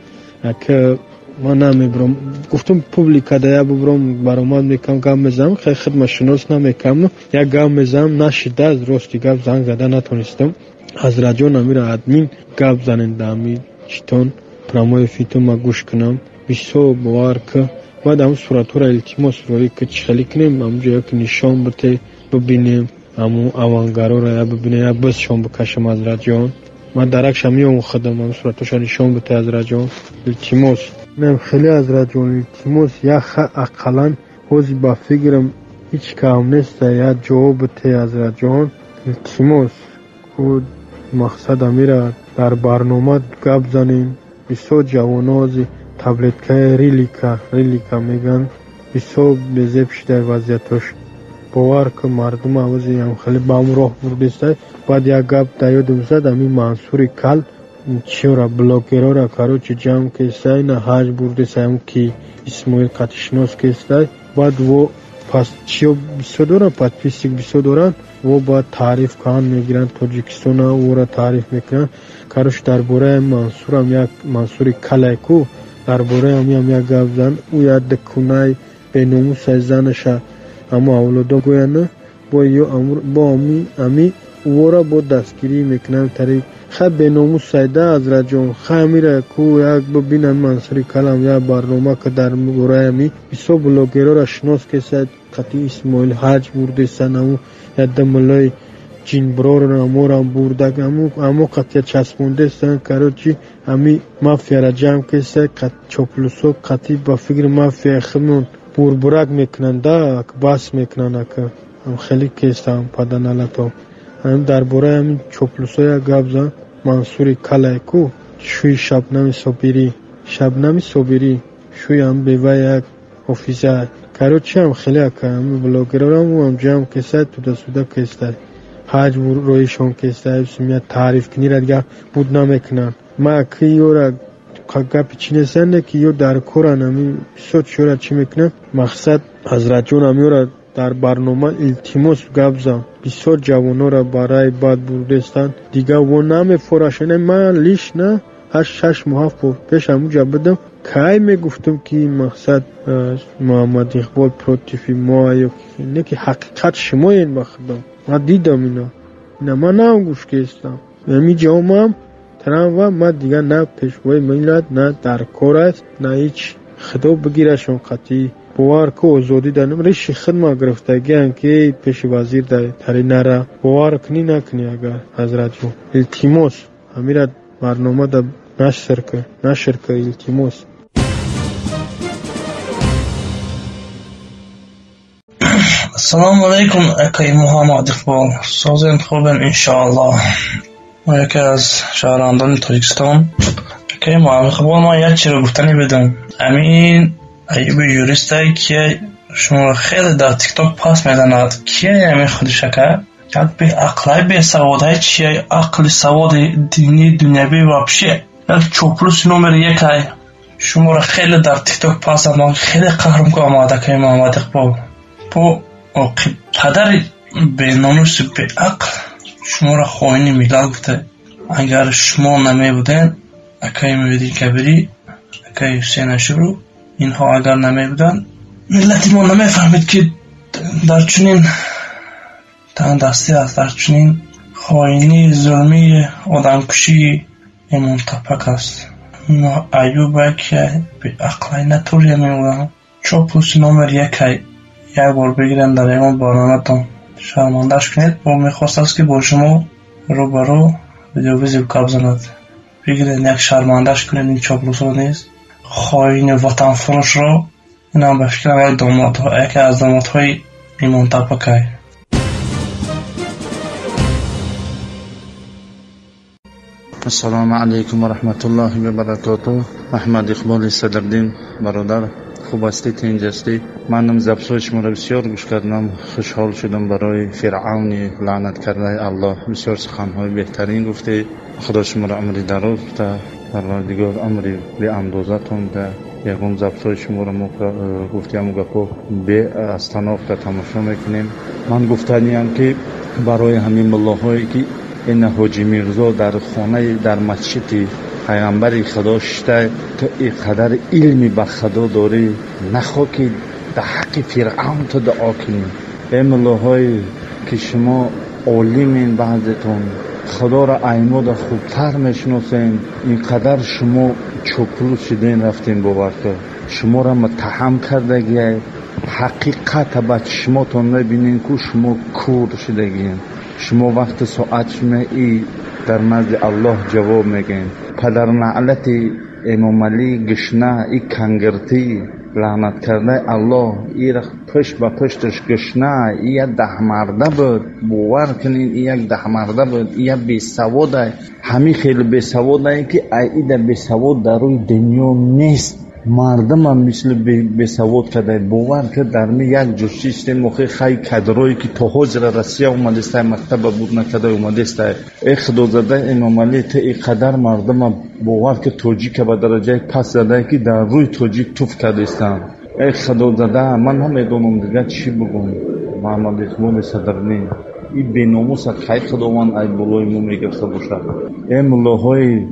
که من نمیبرم گفتم پوبلیکا دیا ببرم برآمد میکنم گام میزم خیلی خدمت شناس نمیکنم یا گام میزم نشیده از راستی گپ زنگ زدن نتونستم از راجون امیرا ادمین گپ زننده امی چتون پراموی فیتو ما گوش کنم بیسو باور که بعد هم صورت را التماس روی که چخلی کنیم همونجا که نشان بده ببینیم همون اوانگارو را ببینیم یا بس شام بکشم از راجون من درکشم میام خودم هم صورتش را نشان بده از راجون التماس من خیلی از راجون التماس یا اقلا حوزی با فکرم هیچ کام نیست یا جواب ته از راجون التماس که مقصد امیره در برنامه گپ زنیم بیسو جوانازی تبلیتکه ریلیکا ریلیکا میگن بیسو بزیب شده وضعیتش باور که مردم حوزی هم خیلی با هم راه بردیسته بعد یک گپ دیادم زد امی منصوری کل چرا بلاکرها را کارو چی جام که سعی نه هاج برده سعیم کی اسمویل کاتشنوس که سعی بعد و پس چیو بیشتر داره پس پیسیک بیشتر داره و بعد تعریف کان میگیرند تاجیکستان او را تعریف میکنند کارش درباره منصورم یا منصوری کلایکو درباره امیم یا گفتن او یاد کنای به نمود سازنش اما اولو دگویانه با یو امر با امی امی او را با دستگیری میکنند تری خب به ناموس سایده از راجون خمیره که یک ببینن منصوری کلام یا برنامه که در مگره همی بیسو بلاگیرها را شناس که ساید قطعی اسماعیل حج برده سن همو یاد ملای جین برار نامو را برده همو قطعی چسبونده سن کرو چی همی مافیا را جمع که ساید چپلوسو قطعی با فکر مافیا خمون بربرک میکننده که بس میکننده که هم خیلی کسته هم پدنالت هم هم درباره همین چپلوسای گبزن منصوری کلایکو شوی شبنم صابری شبنم صابری شوی هم بیوه یک حفیظه کرو چی هم خیلی اکه هم بلاگرارم و هم جمع کسید تو دستوده کسید حج و رویشان کسید سمیت تعریف کنی را دیگه بود نمیکنن ما اکی یا را گپی چی نسنده که یا در کورن همی سوچ شو را چی میکنن مقصد از راجون همی را در برنامه التماس گبزم بیسور جوانو را برای باد بردستن دیگه و نام فراشنه من لیش نه هشت شش ماه پیش همونجا بدم که میگفتم که مقصد محمدیقبول پروتیفی ما یا نه که حقیقت شما این بخدم من دیدم اینا نمانم گوش کردم. نمی جامم ترانوا ما دیگه نه پیشوای ملت نه درکارت نه هیچ خطاب بگیرشون قطعی. باور که آزادی دنم ریش خدمت گرفتگی که پیش وزیر در ترینه را باور کنی نکنی اگر حضرت جو التماس امیرت برنامه در نشر که نشر که التماس السلام علیکم اکی محمدیقبال سازن خوبن انشاءالله ما یکی از شهراندان تاجیکستان اکی محمدیقبال ما یک چی رو گفتنی بدم امین ایوب یوریسته که شما خیلی در تیک تاک پاس میدند که امین خودشکه یک به اقلای به سواده چیه اقل سواده دینی دنیابی وابشه یک چوپلوس نمر یک های شما خیلی در تیک تاک پاس اما خیلی قهرم که آماده که محمدیقبال با پدر به نانوس به عقل شما را خواهین میلال بوده اگر شما نمی بودن اکای مهدی کبیری اکای حسین اشورو اینها اگر نمی بودن ملت ما نمی فهمید که در چنین تندستی هست در چنین خواهینی ظلمی آدمکشی ایمون تپک است اینا ایوبه که به عقلی نطوری می بودن چوپوس نمر یکی یک بار بگیرم در ایمان برنامه‌تون شرماندهش کنید و میخواست است که با شما رو برو ویدیو ویزیو کپ زند بگیرید یک شرماندهش کنید این چاپلوس رو نیست خائن وطن فروش رو این هم به فکر یک داماد یکی از دامادهای ایمان تپکای السلام علیکم و رحمت الله و برکاته محمدیقبالی صدردین برادر خوب استید اینجا استید منم زبسای شما را بسیار گوش کردم خوشحال شدم برای فرعونی لعنت کرده الله بسیار سخنهای بهترین گفته خدا شما را عمری دراز بوده پروردگار عمری به اندازتون ده یکم زبسای شما را گفتیم گپو به استناف را تماشا میکنیم من گفتنیم که برای همین ملاهایی که این حاجی میرزا در خانه در مسجدی پیغمبر خدا شده تو اینقدر علمی به خدا داری نخوا که در حق فرعون تو دعا کنی به ملاهای که شما عالمین بعضتون خدا را عیماد خوبتر میشناسین اینقدر شما چپلو شدین رفتین باورتو شما را متهم کردگی حقیقت به چشماتون نبینین که شما کور شدگین شما وقت ساعت شما ای در نزد الله جواب میگین پدر نعلت امام علی گشنه ای کنگرتی لعنت کرده الله ای را پشت به پشتش گشنه ای یک دهمرده بود باور کنین ای یک دهمرده بود ای یک بیسواده همی خیلی بیسواده ای که ای در بیسواد در روی دنیا نیست مردم هم مثل بیسواد کرده باور که در می یک جو سیستم خیلی خیلی کدرایی که تا حاضر روسیه اومده است مکتب بود نکده اومده است ای خدا زده امام علی تا ای قدر مردم هم باور که توجیک به درجه پس زده که در روی توجیک توف کرده استم ای خدا زده من هم میدونم دیگه چی بگم محمدیقبالی صدردین این بیناموس خیلی خداوند ای بلای ما میگرفته باشه ای ملاهای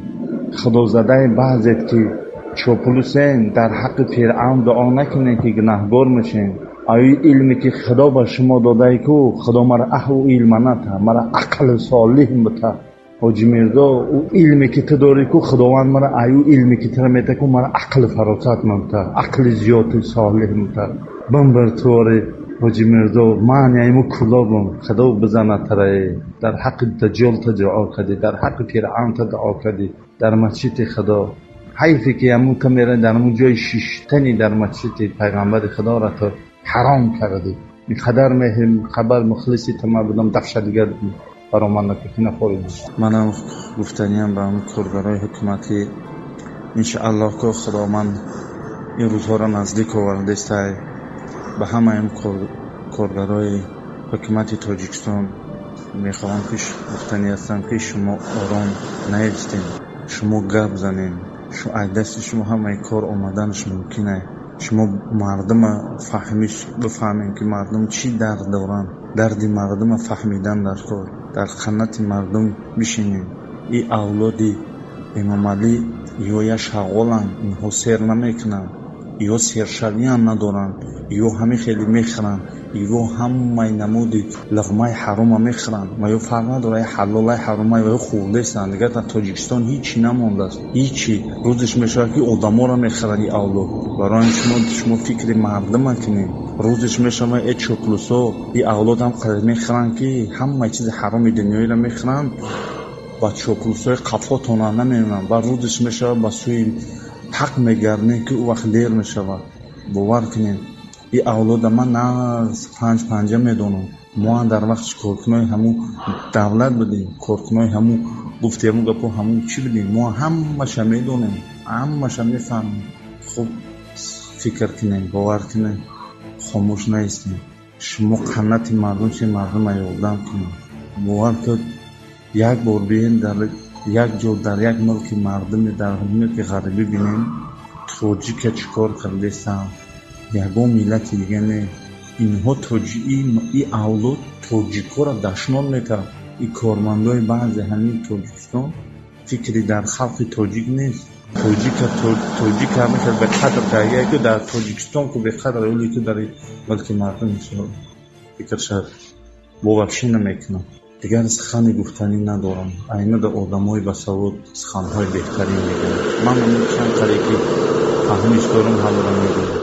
خدا زده بعضت که چوپلوسین در حق فرعون دعا نکنین که گناهگار میشین ای علمی که خدا به شما داده که خدا مرا احو علم نتا مرا عقل صالح بتا حاجی میرزا او علمی که تو داری که خداوند مرا ایو علمی که تو میده که مرا عقل فراست متا عقل زیاد صالح متا بم بر توری حاجی میرزا من ایمو کلابم خدا بزنه تره در حق دجال تا دعا کردی در حق فرعون تا دعا کردی در مسجد خدا حیفی که همون کمیره در همون جای شیشتنی در مسجد پیغمبر خدا را تو حرام کردی این قدر مهم خبر مخلصی تو من بودم دفشتگر برای من نکتی نخوریدم من هم گفتنیم به همون کارگرهای حکومتی انشاءالله که خدا من این روزها را نزدیک آورده است به همه این کارگرهای حکومتی تاجیکستان میخوام که گفتنی هستم که شما آرام نیستین شما گپ زنین شو عدسی شما همه کار آمدنش ممکنه شما مردم فهمیش بفهمین که مردم چی درد دارن دردی مردم فهمیدن در کار در خنت مردم بشینین این اولادی امام علی یا یه شغالن اینها سر نمیکنن یا سرشرمی هم ندارن، یا همه خیلی میخرن، یا همه نمودی لغمه حرام هم میخرن. ما یا فرق نداره حلال حرام هم خورده سن. دیگر در تاجیکستان هیچی نمونده است، هیچی. روزش میشه که آدم ها را میخرن. این اولو برای شما شما فکر مردم هم کنیم. روزش میشه ما ای چوکلوس ها این اولاد هم میخرن که همه چیز حرام دنیای را میخرن و چوکلوس های قفاتون ها نمیمونن و روزش میشه با سوی حق میگردن که او وقت دیر میشود. باور کنین این اولاد من از پنج پنجه میدونم. ما در وقتش کارکنای همون دولت بدیم، کارکنای همون گفتی همون گپو همون چی بدیم. ما همش میدونیم، همش میفهمیم. خب فکر کنین، باور کنین، خاموش نیستین. شما قناعت مردم چه مردم ایادم کنین. باور که یک بار بیین در یک جور در یک ملک مردم در ملک غربی بینیم توجیکه چیکار کرده سن. یکو ملت دیگه نه. اینها توجیکی این اولاد توجیکو را دشمن میکرد. این کارمندای بعضی همین تاجیکستان فکری در خلق توجیک نیست. توجیکه توجیکه میکرد به قدر دیگه که در تاجیکستان که به قدر اولی که در ملک مردم میشود فکر شد باورش نمیکنم. دیگر سخنی گفتنی ندارم. اینه در آدم های بسواد سخنهای بهتری میگن. من اون چند قدری که فهمیش دارم حالا میگم.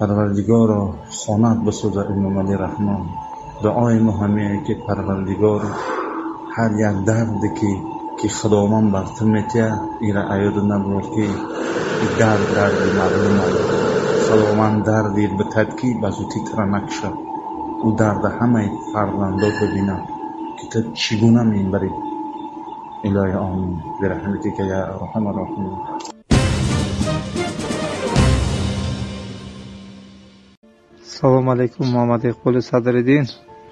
پروردگارا خانت بسوزه امامعلی رحمان. دعای ما همینه که پروردگار هر یک درد که که خداوند بر تو میته ایره ایاد نبرد که درد درد مردم خداوند دردی به تدکی بزوتی ترنک شد. او درد همه فرزندان ببینم. كتاب شجونا من بريد إلى يا آمين برحمتك يا رحمن الرحيم. السلام عليكم محمديقبولي صدرالدين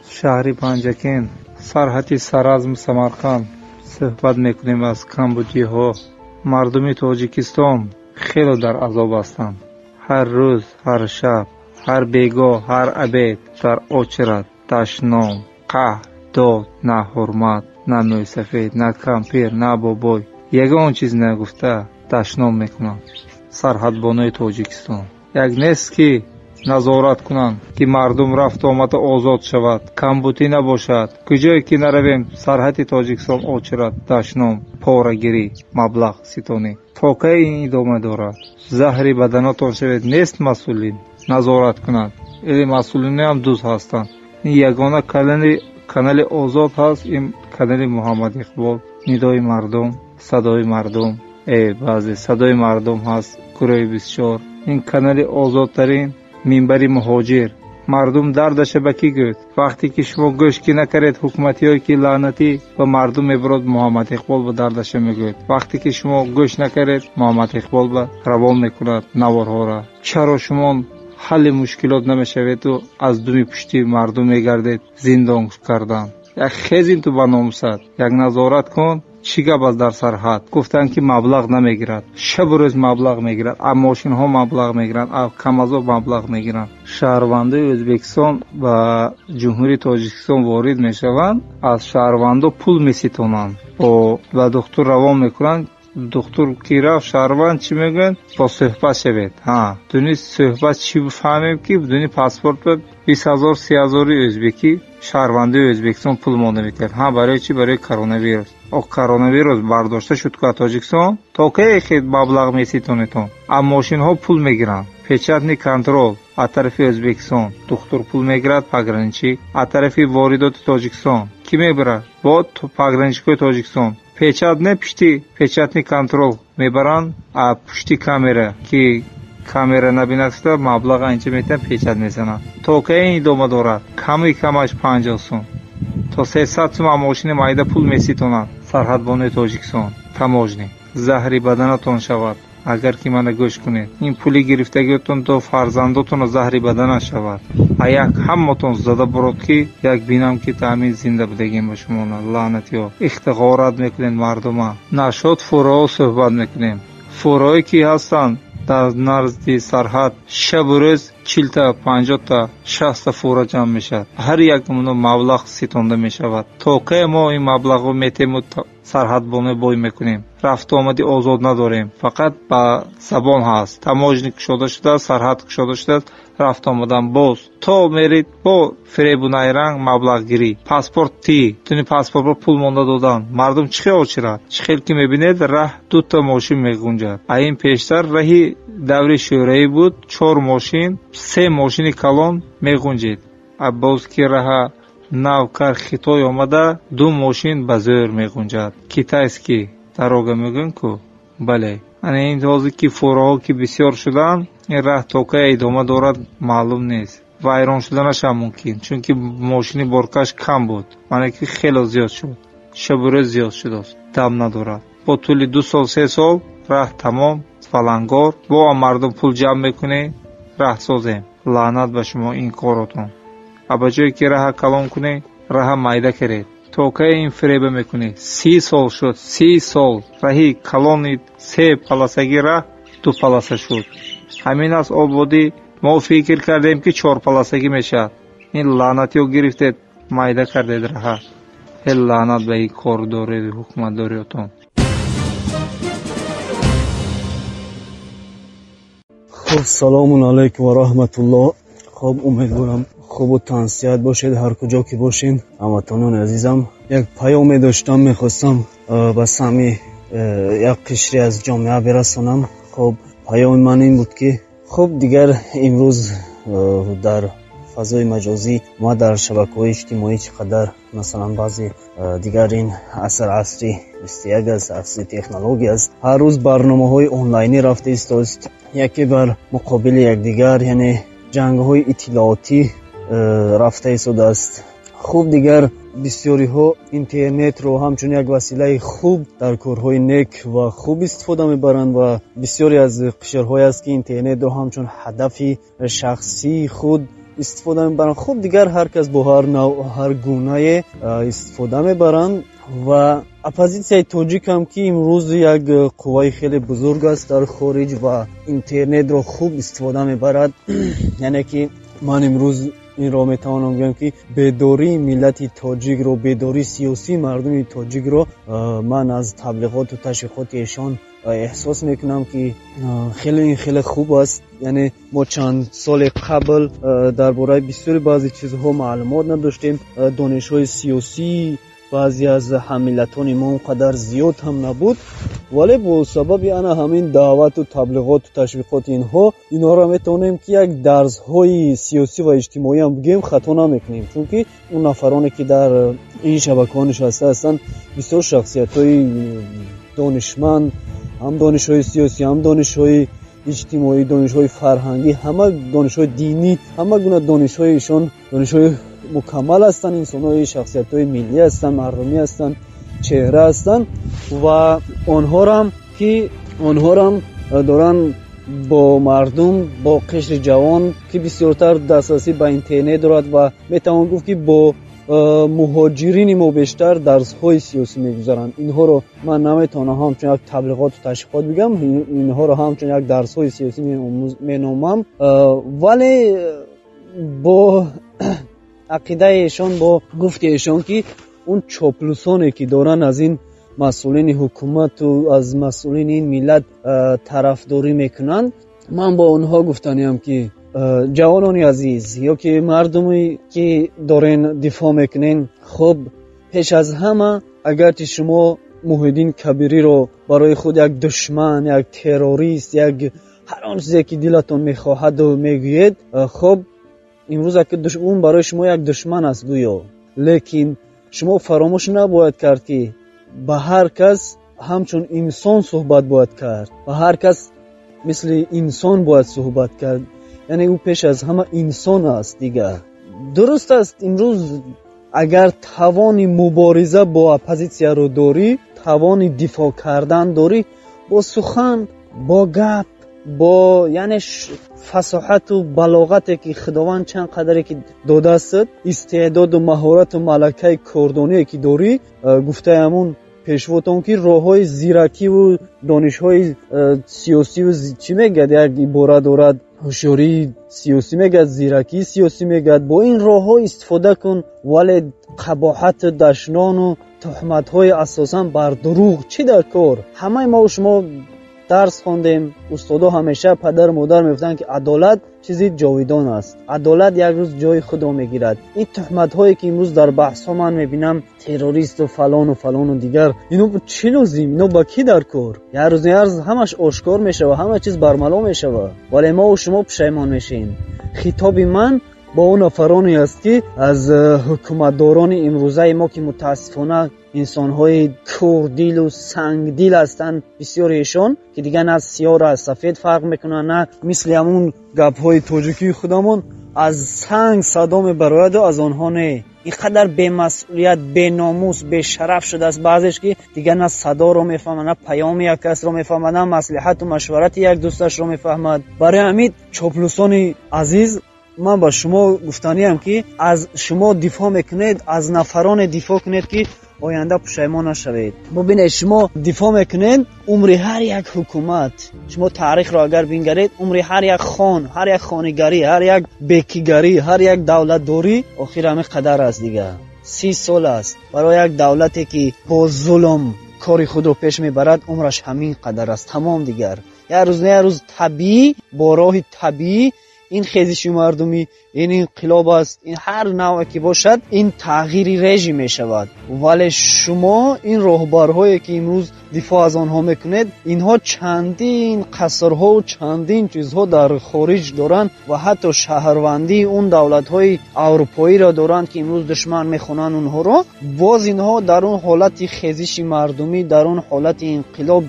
شهري پنجاکین سرحد سرازم سمرقند صحبت میکنیم از کمبوجی ها. مردم تاجیکستان خیلی در عذاب هستند. هر روز، هر شب، هر بیگاه، هر عبید در آچرت، تشنام، قهر داد، نه حرمت، نه نوی سفید، نه کمپیر، نه بابای. یگه اون چیز نگفته تشنام میکنن. سرحد بانوی تاجیکستان یک نیست که نظارت کنن که مردم رفت آمد آزاد شود، کمبوتی نباشد. کجایی که نرویم سرحد تاجیکستان آچرد، تشنام، پارگیری، مبلغ ستانی تا که این ادامه دارد. زهری بدناتون شوید نیست مسئولین نظارت کنند. الی مسئولین هم دوست هستند. این یگانه کلنی کانال آزاد هست. این کانال محمد اقبال ندای مردم، صدای مردم، ای بعضی صدای مردم هست. گروه بیست و چهار این کانال آزادترین منبر مهاجر. مردم دردش به کی گفت؟ وقتی که شما گوش کی نکرد حکومتیایی که لعنتی و مردم ابراد محمد اقبال به دردش میگوید. وقتی که شما گوش نکرد محمد اقبال به روان میکند نوارها را. چرا شما حل مشکلات نمیشوید و از دومی پشتی مردم میگردید زندان کردن؟ یک خیزین تو با ناموسد یک نظارت کن. چی گپ از در سرحد گفتن که مبلغ نمیگیرد. شب روز مبلغ میگیرد، ماشین ها مبلغ میگیرند، از کمازا مبلغ میگیرند. شهرونده ازبکستان و جمهوری تاجیکستان وارد میشوند، از شهرونده پول میستونند و دکتر روان میکنند. دکتر کی رفت شهروند چی میگن؟ با صحبت شوید. ها دونی صحبت چی بفهمیم که بدونی پاسپورت به بیست هزار سی هزار ازبکی شهرونده ازبکستان پول مونده میکرد. ها برای چی؟ برای کرونا ویروس. او کرونا ویروس برداشته شد که تاجیکستان تا که خیلی مبلغ میسیتونتون. اما ماشین ها پول میگیرن. پچاتنی کنترل از طرف ازبکستان، دکتر پول میگیرد. پگرنچی از طرف واردات تاجیکستان کی میبره؟ با پگرنچی تاجیکستان печат не пишти печатный контроль мебаранд. а пушти камера ки камера набинаста маблағ анча метан печат месанад. то ки ин идома дорад ками камаш панҷоҳ сум то сесад сум аз мошини майда пул меситонад. сарҳадбонои тоҷикистон таможни заҳри баданатон шавад агар ки мана гӯш кунед. ин пули гирифтагиатон то фарзандотонро заҳри баданаш шавад. а як ҳаматон зада бород ки як бинам ки таъмин зинда будагим ба шумона лаънатиҳо. ихтиғорат мекунед мардума. нашод фуроҳо суҳбат мекунем. фуроҳое ки ҳастанд дар назди сарҳад шабу рӯз چل تا پنجاه تا شصت تا فورا جمع میشد، هر یک منو مبلغ ستونده میشود. توقع ما این مبلغ رو میتیم سرحد بونه بوی میکنیم، رفت آمدی آزاد نداریم، فقط با زبان هست. تماجن کشاده شده، سرحد کشاده شده، رفت آمدن باز تو میرید با فریبونای رنگ مبلغ گیری پاسپورت تی تونی پاسپورت رو پول مونده دادن. مردم چخه آچرا چخیل که میبیند راه دو تا ماشین میگونجد. این پیشتر راهی دوری شورایی بود، چهار ماشین سه ماشین کلون میگونجید. باز که راه навкар Хитой омада ду мошин ба зӯр мегунҷад. Китайский дорога мегӯем ку бале ана ин ҳозир ки фуроҳо ки бисёр шудаанд, ин раҳ то кай идома дорад маълум нест. Вайрон шуданаш ҳам мумкин, чунки мошини боркаш кам буд. Мане ки хело зиёд шуд, шабу рӯз зиёд шудааст, дам надорад. бо тӯли ду сол се сол раҳ тамом фалангор. бо мардум пул ҷамъ мекунед раҳ созем. лаънат ба шумо ин коротон. або ҷое ки раҳа калон куне раҳа майда каред. токае ин фреба мекуне سی сол шуд. سی сол раҳи калони се паласаги раҳ ду паласа шуд. ҳамин аст ободӣ. мо фикр кардем ки чор паласагӣ мешавад. ин лаънатиҳо гирифтед майда кардед раҳа. ҳе лаънат ба ин кор доред ҳукуматдориётон. хуб саломун алайкум ва раҳматуллоҳ. хуб умедворам خوب و تنسیت باشید هر کجا که باشین. هموطنان عزیزم، یک پیامی داشتم میخواستم به سمی یک قشری از جامعه برسانم. خب پیام من این بود که خب دیگر امروز در فضای مجازی ما در شبکه‌های اجتماعی چقدر مثلا بعضی دیگر این عصر عصری بیست و یک است، عصر تکنولوژی است، هر روز برنامه‌های آنلاینی رفته است یکی بر مقابل یک دیگر، یعنی جنگ‌های اطلاعاتی رفته ایستاده است. خوب دیگر بسیاری ها اینترنت رو همچون یک وسیله خوب در کارهای نیک و خوب استفاده میبرند و بسیاری از قشرهایی است که اینترنت رو همچون هدفی شخصی خود استفاده میبرند. خوب دیگر هر کس با هر نوع هر گونه استفاده میبرند و اپوزیسیای توجیک هم که امروز یک قوای خیلی بزرگ است در خارج و اینترنت رو خوب استفاده میبرد. یعنی که من امروز این را میتوانم بگم که بیداری ملت تاجیک رو، بیداری سیاسی مردم تاجیک رو من از تبلیغات و تشریحات ایشان احساس میکنم که خیلی خیلی خوب است. یعنی ما چند سال قبل درباره بسیاری بعضی چیزها معلومات نداشتیم، دانش های سیاسی بعضی از حمیلتان ما اونقدر زیاد هم نبود، ولی با سبب انا همین دعوت و تبلیغات و تشویقات اینها اینا را میتونیم که یک درس های سیاسی و اجتماعی هم بگیم، خطا نمیکنیم، چون که اون نفرانی که در این شبکه‌ها نشسته هستن بسیار شخصیت‌های دانشمند، هم دانش های سیاسی، هم دانش های اجتماعی، دانش های فرهنگی، همه دانش های دینی، همه گونه دانش های ایشان دانش های مکمل هستن. انسان‌های شخصیت‌های ملی هستن، مردمی هستن، چهره هستن و آنها را هم که آنها را هم دارن با مردم، با قشر جوان که بسیارتر دسترسی به اینترنت دارد و میتوان گفت که با مهاجرین ما بیشتر درس‌های سیاسی می‌گذارند. اینها رو من نمیتونم همچون یک تبلیغات و تشویقات بگم، اینها رو همچون یک درس‌های سیاسی می‌نامم، ولی با عقیده ایشان، با گفت ایشان که اون چاپلوسانی که دارن از این مسئولین حکومت و از مسئولین این ملت طرفداری میکنن، من با اونها گفتنیم که جوانان عزیز یا که مردمی که دارین دفاع میکنین، خب پیش از همه اگرچه شما محیدین کبیری رو برای خود یک دشمن، یک تروریست، یک هر آن چیزی که دلتون میخواهد و میگوید، خب امروز که اون برای شما یک دشمن است گویا، لیکن شما فراموش نباید کرد که به هر کس همچون انسان صحبت باید کرد، به هر کس مثل انسان باید صحبت کرد، یعنی او پیش از همه انسان است دیگر. درست است امروز اگر توان مبارزه با اپوزیسیا رو داری، توان دفاع کردن داری، با سخن، با گپ، با یعنی فصاحت و بلاغتی که خداوند چند قدری که داده است، استعداد و مهارت و ملکه کردانی که داری، گفته همون پیشواتون که راه‌های زیرکی و دانش‌های سیاسی و چی میگه یک عبارت دارد هوشیاری سیاسی میگاد، زیرکی سیاسی میگاد. با این راه‌ها استفاده کن، ولی قباحت دشمنان و تهمت‌های اساساً بر دروغ چی در کار. همه ما و شما درس خوندیم، استادا همیشه پدر مادر میگفتن که عدالت چیزی جاودان است، عدالت یک روز جای خود را میگیرد. این تهمت‌هایی که امروز در بحث‌ها من میبینم، تروریست و فلان و فلان و دیگر، اینو چی لازم؟ اینو با کی در کار؟ یک روز نه روز همش آشکار میشه و همه چیز برملا میشه، ولی ما و شما پشیمان میشیم. خطاب من با اون نفرانی است که از حکومتداران امروزه ما که متاسفانه انسان‌های کوردیل و سنگدیل هستند، بسیاریشون که دیگه نه از سیاه را از سفید فرق میکنن، نه مثل همون گپ‌های تاجیکی خودمون از سنگ صدا میبرد و از آنها نه. اینقدر بی‌مسئولیت، بی‌ناموس، بی‌شرف شده است بعضیش که دیگه نه صدا رو میفهمه، نه پیام یک کس رو میفهمه، نه مصلحت و مشورت یک دوستش رو میفهمد. برای امید چاپلوسان عزیز، من با شما گفتنیم که از شما دفاع میکنید، از نفران دفاع کنید که آینده پشیمان نشوید. ببینید شما دفاع میکنید، عمر هر یک حکومت، شما تاریخ را اگر بینگرید، عمر هر یک خان، هر یک خانگری، هر یک بیکیگری، هر یک دولت داری آخر همه قدر است دیگه. سی سال است برای یک دولتی که با ظلم کاری خود رو پیش میبرد، عمرش همین قدر است تمام دیگر. یه روز نه یه روز طبیعی، با راه طبیعی این خیزش مردمی، این انقلاب است، این هر نوعی که باشد، این تغییر رژیم می شود. ولی شما این راهبرهایی که امروز دفاع از آنها میکنید، اینها چندین قصرها و چندین چیزها در خارج دارند و حتی شهروندی اون دولت‌های اروپایی را دارند که امروز دشمن میخوانند اونها را. باز اینها در اون حالت خیزش مردمی، در اون حالت انقلاب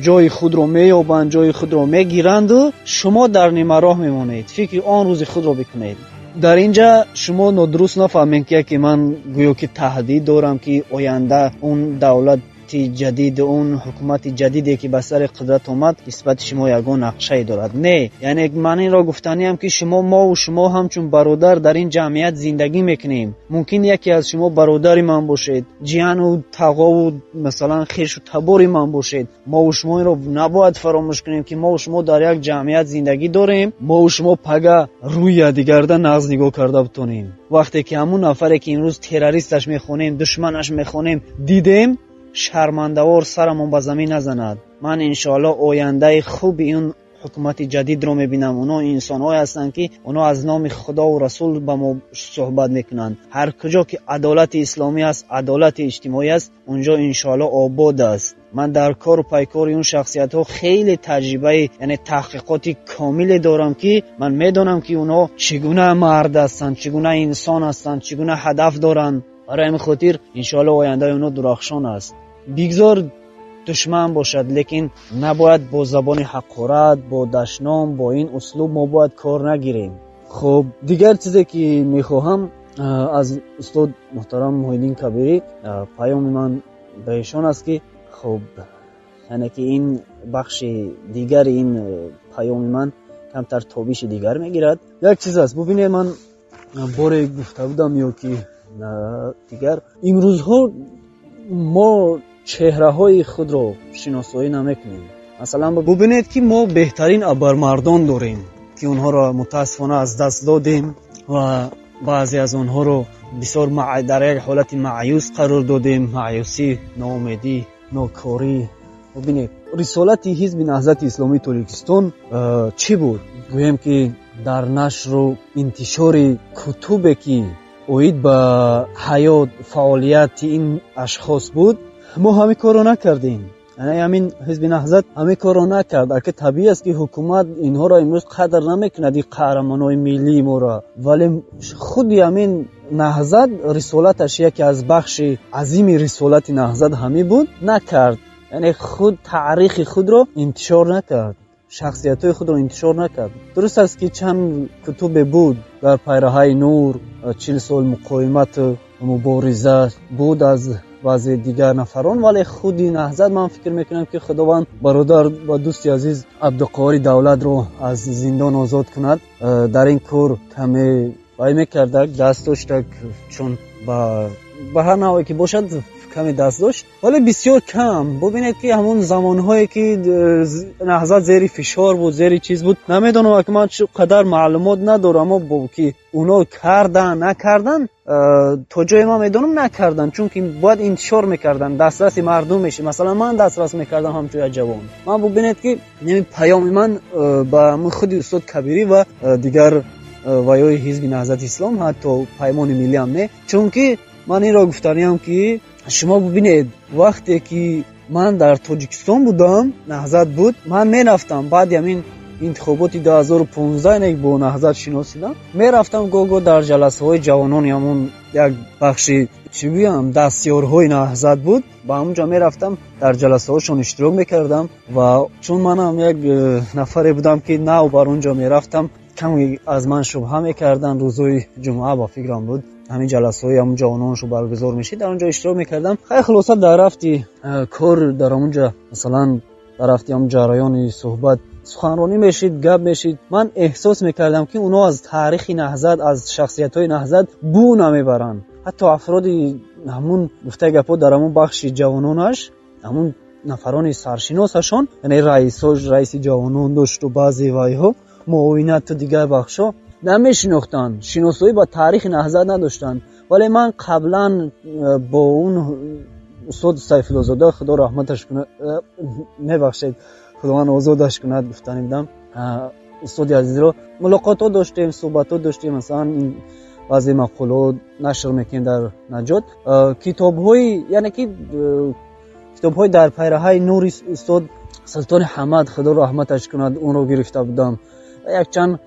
جای خود را مییابند، جای خود را میگیرند و شما در نیمه راه میمانید. فکر آن روز خود رو بکنید. در اینجا شما ندرست نفهمین که من گویا که تهدید دارم که آینده اون دولت جدید، اون حکومت جدیدی که به سر قدرت آمد، نسبت شما یگان نقشه دارد. نه، یعنی من این را گفتنیم که شما، ما و شما همچون برادر در این جمعیت زندگی میکنیم. ممکن یکی از شما برادر من باشید، جیان و تقا و مثلا خیش و تبار من باشید. ما و شما این را نباید فراموش کنیم که ما و شما در یک جمعیت زندگی داریم. ما و شما پگا روی یکدیگر ناز نگاه کرده بتونیم. وقتی که همون نفری که امروز تروریستش میخونیم، دشمنش میخونیم، دیدیم، شرمنده‌وار سرمون به زمین نزند. من انشالله آینده خوب این حکومت جدید رو میبینم. اونا انسان‌های هستن که اونا از نام خدا و رسول با ما صحبت میکنن. هر کجا که عدالت اسلامی است، عدالت اجتماعی است، اونجا انشالله آباد است. من در کار و پایکار اون شخصیت ها خیلی تجربه، یعنی تحقیقاتی کامل دارم که من میدونم که اونا چگونه مرد هستن، چگونه انسان هستن، چگونه هدف دارن. برای همین خاطر انشالله آینده اونا درخشان است. بگذار دشمن باشد، لیکن نباید با زبان حقارت، با دشنام، با این اسلوب ما باید کار نگیریم. خب دیگر چیزی که میخواهم از استاد محترم محیدین کبیری پیام من به ایشان است که خب یعنی که این بخش دیگر این پیام من کمتر تابیش دیگر میگیرد. یک چیز است، ببینید من باره گفته بودم یا که دیگر امروز ها ما چهره های خود رو شناسایی نمیکنیم. مثلا ببینید که ما بهترین ابرمردان داریم که اونها را متاسفانه از دست دادیم و بعضی از اونها رو بسیار در یک حالت معیوس قرار دادیم، معیوسی، ناامیدی، ناکاری. ببینید رسالت حزب نهضت اسلامی تاجیکستان چی بود؟ گوییم که در نشر و انتشار کتبی که اوید با حیات فعالیت این اشخاص بود، ما همین کار رو نکردیم. یعنی همین حزب نهضت همین کار رو نکرد. بلکه طبیعی است که حکومت اینها را امروز قدر نمیکند، این قهرمانای ملی ما را. ولی خود همین نهضت رسالتش، یکی از بخش عظیم رسالت نهضت همین بود، نکرد. یعنی خود تاریخ خود را انتشار نکرد، شخصیت‌های خود را انتشار نکرد. درست است که چند کتب بود در پیره‌های نور، چهل سال مقاومت و مبارزه بود از بعضی دیگر نفران. ولی خود نهضت من فکر میکنم که خداوند برادر و دوستی عزیز عبدالقاری دولت رو از زندان آزاد کند، در این کار کمی وای میکرد، دست داشت، چون با به هر نوعی که باشد کمی دست داشت، ولی بسیار کم. ببینید که همون زمانهایی که نهضت زیر فشار بود، زیر چیز بود، نمیدونم که من چقدر معلومات ندارم اما که اونا کردن نکردن تا جای ما میدونم نکردن، چون که باید انتشار میکردن، دسترس مردم میشه. مثلا من دسترس میکردم همچون جوان. من ببینید که نمی پیام من با من خودی استاد کبیری و دیگر وایوی حزب نهضت اسلام حتی پیمان ملی هم، چون که من این را گفتنیم که شما ببینید وقتی که من در تاجیکستان بودم نهضت بود، من میرفتم بعد همین انتخابات دو هزار و پانزده با نهضت شناسیدم، میرفتم گوگو در جلسه های جوانان همون یک بخشی چی بگم دستیارهای نهضت بود، با همونجا میرفتم در جلسه هاشون اشتراک میکردم و چون منم یک نفری بودم که نه بر اونجا میرفتم کمی از من شبهه میکردن. روزهای جمعه با فکرم بود همین جلسه های همون جوانانشو برگزار میشه، در اونجا اشتراک میکردم. خیلی خلاصه در رفتی کار در اونجا مثلا در رفتی همون جریان صحبت سخنرانی میشید، گپ میشید، من احساس میکردم که اونا از تاریخ نهضت، از شخصیت های نهضت بو نمیبرن. حتی افرادی همون گفته گپا در همون بخش جوانانش، همون نفران سرشناسشان، یعنی رئیساش، رئیس جوانان داشت و بعضی وایها معاونت و دیگر بخشا نمیشناختن، شناسایی با تاریخ نهضت نداشتن. ولی من قبلا با اون استاد سیف الزاده خدا رحمتش کنه، میبخشید خداوند آزادش کند، گفتنیم دم استاد عزیز رو ملاقات ها داشتیم، صحبت ها داشتیم، مثلا این بعضی مقاله نشر میکنیم در نجات، کتاب های یعنی که کتاب های در پیره های نور استاد سلطان حمد خدا رحمتش کند اون رو گرفته بودم و یک چند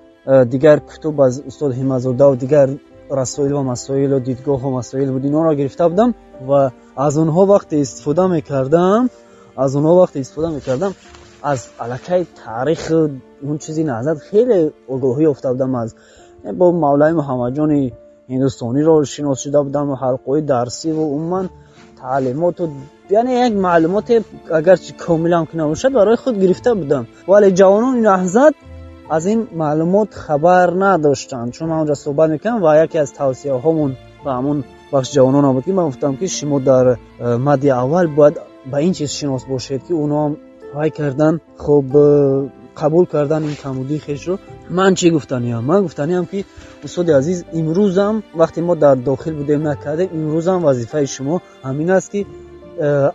دیگر کتب از استاد همزاده و دیگر رسائل و مسائل و دیدگاه و مسائل بود، اینا را گرفته بودم و از اونها وقتی استفاده میکردم از اونها وقتی استفاده میکردم از علاقه تاریخ اون چیزی نهضت خیلی آگاهی یافته بودم. از با مولای محمد جان هندوستانی را شناس شده بودم و حلقه درسی و عموما تعلیمات و یعنی یک معلومات اگرچه کاملا هم که نباشد برای خود گرفته بودم. ولی جوانان نهضت از این معلومات خبر نداشتن، چون من اونجا صحبت میکنم و یکی از توصیه هامون به همون بخش جوانان بود که من گفتم که شما در مد اول باید با این چیز شناس باشید که اونا هم وای کردن، خب قبول کردن این کمودی خیش رو. من چی گفتنیم؟ من گفتنیم که استاد عزیز امروز هم وقتی ما در داخل بودیم نکردیم، امروز هم وظیفه شما همین است که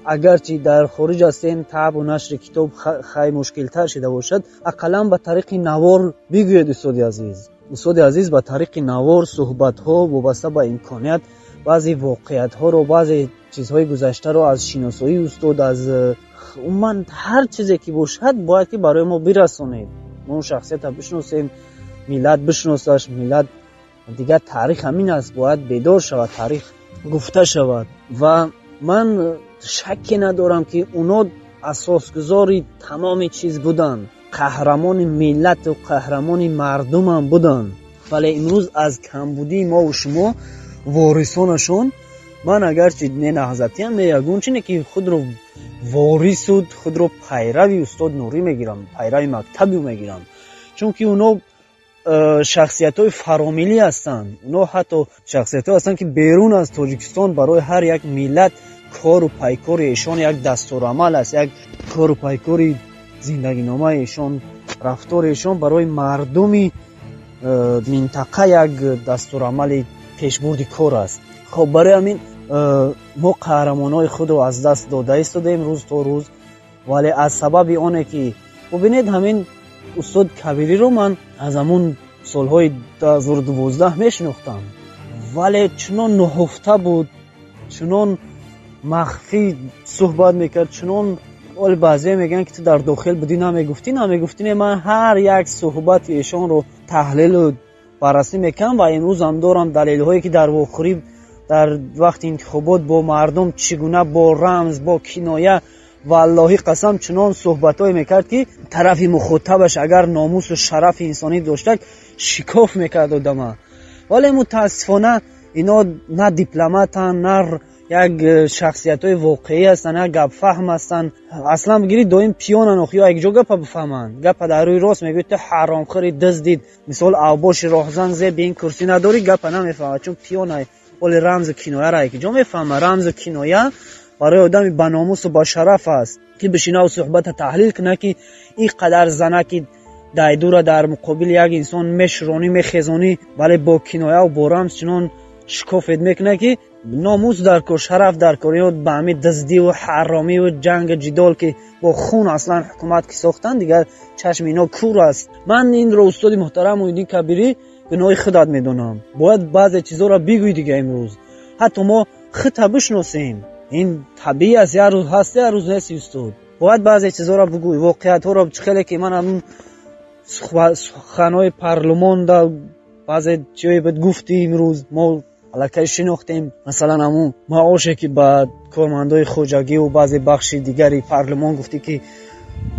اگرچه در خارج هستین طبع و نشر کتاب خیلی مشکل تر شده باشد، اقلا به طریق نوار بگوید استاد عزیز. استاد عزیز به طریق نوار صحبت ها وابسته به امکانات بعضی واقعیت ها رو، بعضی چیزهای گذشته رو از شناسایی استاد، از عموما هر چیزی که باشد باید که برای ما برسونید، ما اون شخصیت رو بشناسیم، ملت بشناسش. ملت دیگر تاریخ همین است، باید بیدار شود، تاریخ گفته شود. و من شکی ندارم که اونا اساسگذاری تمام چیز بودن، قهرمان ملت و قهرمان مردم هم بودن. ولی امروز از کمبودی ما و شما وارثانشون، من اگرچه نه نهضتی هم یگون چینه که خود رو وارث و خود رو پیروی استاد نوری میگیرم، پیروی مکتبی میگیرم، چون که اونا شخصیت های فرامیلی هستند. اونا حتی شخصیت های هستند که بیرون از تاجیکستان برای هر یک ملت کار و پایکار ایشان یک دستورالعمل است، یک کار و پایکار زندگی نامه ایشان، رفتار ایشان برای مردمی منطقه یک دستورالعمل پیشبرد کار است. خب برای همین ما قهرمانای خود رو از دست داده ایستادیم روز تا روز. ولی از سبب آنه که ببینید همین استاد کبیری رو من از همون سالهای دو هزار و دوازده میشناختم، ولی چنان نهفته بود، چنان مخفی صحبت میکرد، چنان اول بعضی میگن که تو در داخل بودی نمیگفتی نمیگفتی من هر یک صحبت ایشان رو تحلیل و بررسی میکنم و امروز هم دارم دلیل هایی که در واخری در وقت انتخابات با مردم چگونه با رمز با کنایه والله قسم چنان صحبت های میکرد که طرف مخاطبش اگر ناموس و شرف انسانی داشتک شکاف میکرد و دمه. ولی متاسفانه اینا نه دیپلماتن، نه یک شخصیت های واقعی هستن، نه گپ فهم هستن. اصلا بگیری دایم پیانن اخی ها یک جا گپ بفهمن، گپ در روی راست میگوید تو حرام خوری دز دید مثال اوباش راهزن زی به این کرسی نداری گپ نمیفهمه، چون پیانه اول رمز و کنایه را یک جا میفهمه. رمز و کنایه برای آدمی با ناموس و با شرف است که بشینه و صحبت تحلیل کنه که این قدر زنه که دایدو را در مقابل یک انسان مشرونی میخزونی ولی با کنایه و با رمز چنان شکافت میکنه که ناموس در کار شرف در کار به همه دزدی و حرامی و جنگ جدال که با خون اصلا حکومت که ساختن دیگر چشم اینا کور است. من این رو استاد محترم محیدی کبیری به نوعی خودت میدونم. باید بعضی چیزا را بگوی دیگه امروز. حتی ما خطا بشناسیم. این طبیعی است، یه روز هست یه روز نیست استاد. باید بعضی چیزا را بگوی، واقعیت ها را چخله که من همون سخنهای پارلمان در بعضی چیزایی بهت گفتی امروز ما علاکه شناختیم. مثلا همون معاشی که با کارمندای خوجاگی و بعضی بخش دیگری پارلمان گفتی که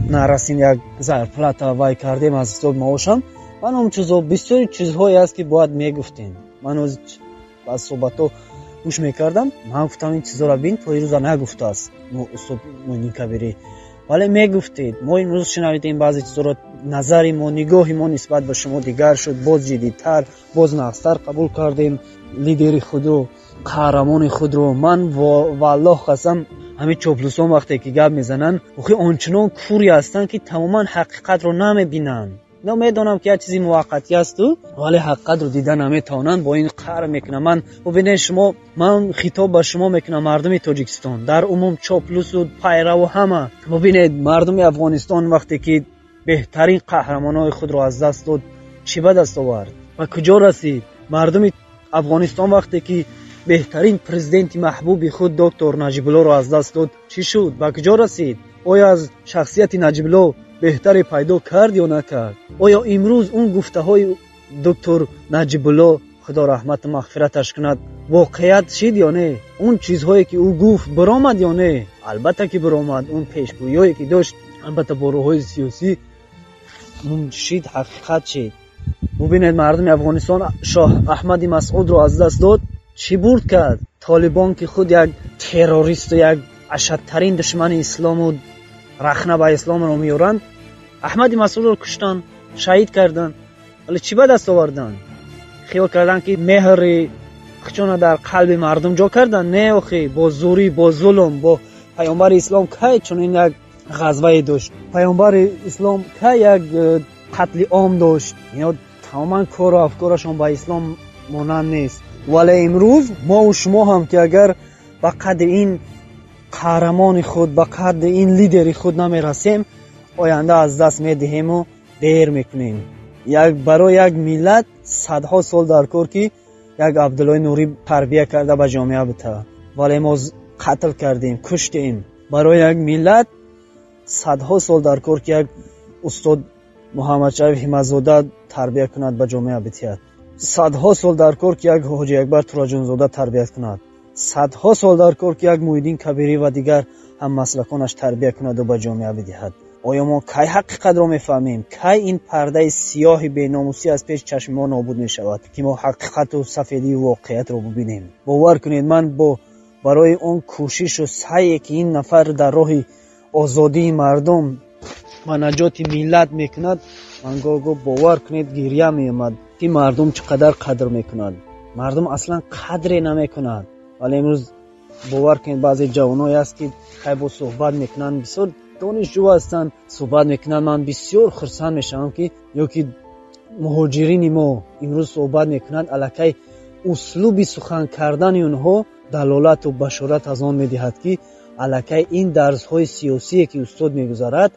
نرسین یک زرپلات وای کردیم از صد معاشم. من هم چیزا بسیاری چیزهایی است که باید میگفتیم. من از باز صحبتو گوش میکردم. من گفتم این چیزا را بین تو روزا نگفته است. نو صبح مونی کبیری. ولی میگفتید ما این روز شنیدیم بعضی چیزا را نظری ما نگاهی ما نسبت به شما دیگر شد. باز جدی‌تر، باز نقص‌تر قبول کردیم. لیدری خود رو قهرمان خود رو من والله قسم همین چوپلوسان وقتی که گپ میزنن اخی آنچنان کوری هستن که تماما حقیقت رو نمیبینن. نمیدونم که یه چیزی موقتی است و ولی حقیقت رو دیدن نمیتونن. با این قهر میکنه من ببینید شما من خطاب به شما میکنم مردم تاجیکستان در عموم چوپلوس و پیرو و همه ببینید مردم افغانستان وقتی که بهترین قهرمانای خود رو از دست داد چی به دست آورد و کجا رسید. مردم افغانستان وقتی که بهترین پرزیدنت محبوب خود دکتر نجیب الله را از دست داد چی شد؟ به کجا رسید؟ آیا از شخصیت نجیب الله بهتری پیدا کرد یا نکرد؟ آیا امروز اون گفته های دکتر نجیب الله خدا رحمت مغفرتش کند واقعیت شد یا نه؟ اون چیزهایی که او گفت برآمد یا نه؟ البته که برآمد. اون پیشگویی که داشت البته با روح‌های سیاسی اون شد حقیقت شد. ببینید مردم افغانستان شاه احمد مسعود رو از دست داد چی برد کرد؟ طالبان که خود یک تروریست و یک اشدترین دشمن اسلام و رخنه به اسلام رو میارند احمد مسعود رو کشتن شهید کردن ولی چی به دست آوردن؟ خیال کردن که مهر خچونه در قلب مردم جا کردن. نه آخه با زوری با ظلم با پیامبر اسلام که چون این یک غزوه داشت پیامبر اسلام که یک قتل عام داشت یعنی تماما کار و افکارشان به اسلام مانند نیست. ولی امروز ما و شما هم که اگر به قدر این قهرمان خود به قدر این لیدری خود نمیرسیم آینده از دست میدهیم و دیر میکنیم. یک برای یک ملت صدها سال در کار که یک عبدالله نوری تربیه کرده به جامعه بوده ولی ما قتل کردیم کشتیم. برای یک ملت صدها سال در کار که یک استاد محمد شریف حمزاده تربیه کند به جامعه بیتید. صدها سال در کار که یک حاجی اکبر تراجان زاده تربیه کند. صدها سال در کار که یک محیدین کبیری و دیگر هم مسلکانش تربیه کند و به جامعه بدهد. آیا ما کی حقیقت را میفهمیم؟ کی این پرده سیاه بیناموسی از پیش چشم ما نابود می شود که ما حقیقت و سفیدی و واقعیت را ببینیم؟ باور کنید من با برای اون کوشش و سعی که این نفر در راه آزادی مردم و نجات ملت میکند من گوگو باور کنید گریه میامد که مردم چقدر قدر میکنند. مردم اصلا قدری نمیکنند. ولی امروز باور کنید بعضی جوانایی هست که خیلی صحبت میکنند بسیار دانشجو هستند صحبت میکنند. من بسیار خرسند میشم که یا که مهاجرین ما امروز صحبت میکنند علاکه اسلوب سخن کردن اونها دلالت و بشارت از آن میدهد که علاکه این درس های سیاسی که استاد میگذارد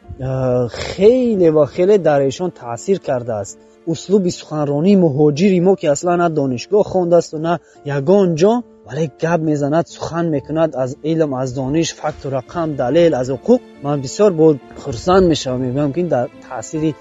خیلی و خیلی در ایشان تاثیر کرده است. اسلوب سخنرانی مهاجری ما که اصلا نه دانشگاه خوانده است و نه یگان جا ولی گپ میزند سخن میکند از علم از دانش فکت و رقم دلیل از حقوق. من بسیار با خرسند میشم میگم که این در تاثیر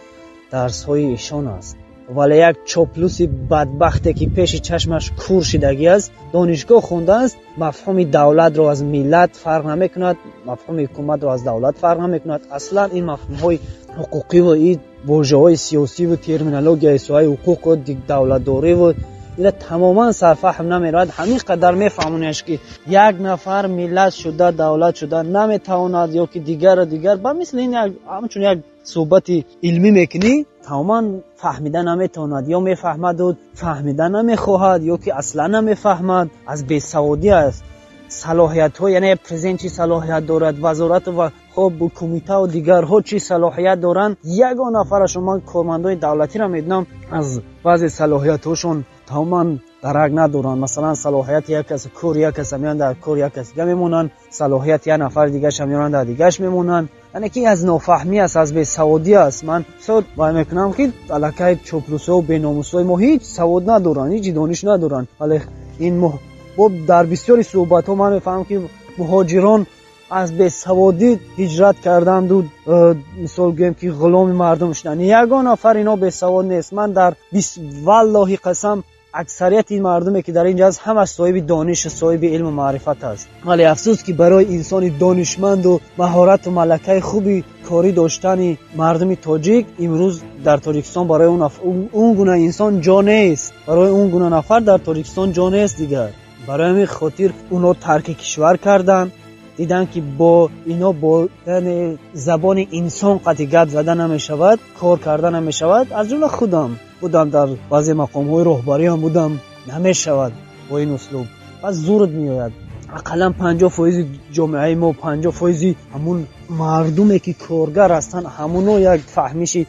درس های ایشان است. ولی یک چوپلوسی بدبخته که پیش چشمش کور شدگی است دانشگاه خونده است مفهوم دولت رو از ملت فرق نمیکند مفهوم حکومت رو از دولت فرق نمیکند. اصلا این مفهوم های حقوقی و این واژه های سیاسی و ترمینولوژی اسوای حقوق و دولت داری و اینا تماما صرفه هم نمیرود. همین قدر میفهمونیش که یک نفر ملت شده دولت شده نمیتواند یا که دیگر و دیگر با مثل این همچون یک صحبت علمی میکنی تماما فهمیدن نمیتواند یا میفهمد و فهمیدن نمیخواهد یا که اصلا نمیفهمد. از بیسوادی است صلاحیت ها، یعنی پرزیدنت چی صلاحیت دارد، وزارت و خوب و کمیته و دیگر ها چی صلاحیت دارند. یگانه نفر شما کارمندان دولتی را میدونم از وضع صلاحیت هاشون تمام درک ندارن. مثلا صلاحیت یک کس کور، یک کس میان در کور، یک کس دیگه میمونن، صلاحیت یک نفر دیگه شمیان در دیگهش میمونن. یعنی که از نافهمی است، از بی‌سوادی است. من صد وای میکنم که علاقه چوپلوسا و بیناموسای ما هیچ سواد ندارن، هیچ دانش ندارن. ولی این مو با در بسیاری صحبت‌ها من می‌فهمم که مهاجران از بی‌سوادی هجرت کردند و مثال گویم که غلام مردم شدند. یگانه نفر اینا بی‌سواد نیست. من در بیست والله قسم اکثریت این مردمی که در اینجا از همه صاحب دانش، صاحب علم و معرفت است. ولی افسوس که برای انسانی دانشمند و مهارت و ملکه خوبی کاری داشتن مردم تاجیک امروز در تاجیکستان برای اون, اف... اون گونه انسان جا نیست، برای اون گونه نفر در تاجیکستان جا نیست دیگر. برای همین خاطر اونو ترک کشور کردن، دیدن که با اینا با زبان انسان قطعی گپ زدن نمی شود، کار کردن نمی شود. از جمله خودم بودم، در بعضی مقام های رهبری هم بودم، نمی شود با این اسلوب. پس زورت می آید. اقلا پنجاه فایز جامعه ما، پنجاه فایز همون مردمی که کارگر هستن، همونو یک فهمیشی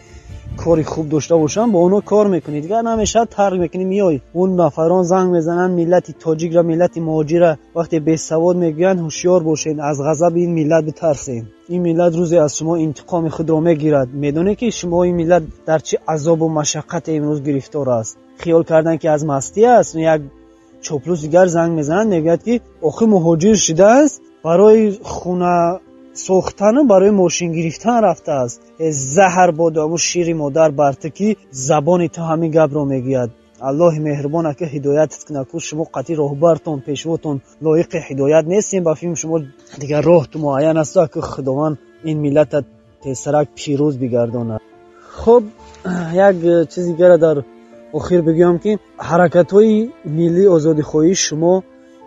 کاری خوب داشته باشن، با اونو کار میکنی دیگه. نمیشه ترک میکنی میای. اون نفران زنگ میزنن ملت تاجیک را، ملت مهاجر را وقتی به سواد میگن هوشیار باشین، از غضب این ملت بترسین. این ملت روزی از شما انتقام خود را میگیرد. میدونه که شما این ملت در چه عذاب و مشقت امروز گرفتار است. خیال کردن که از مستی است. یک چوپلوس دیگر زنگ میزنن میگه که آخه مهاجر شده است، برای خونه سوختن و برای ماشین گرفتن رفته است. زهر بادامو شیر مادر برتکی زبان تو همین گپ رو میگید. الله مهربانه که هدایتت کنه. کو شما قطعی راهبرتون، پیشوتون لایق هدایت نیستین. با فهم شما دیگه راه تو معین است که خداوند این ملت تسرک پیروز بگردونه. خب یک چیز دیگه در اخیر بگم که حرکت‌های ملی آزادی‌خواهی شما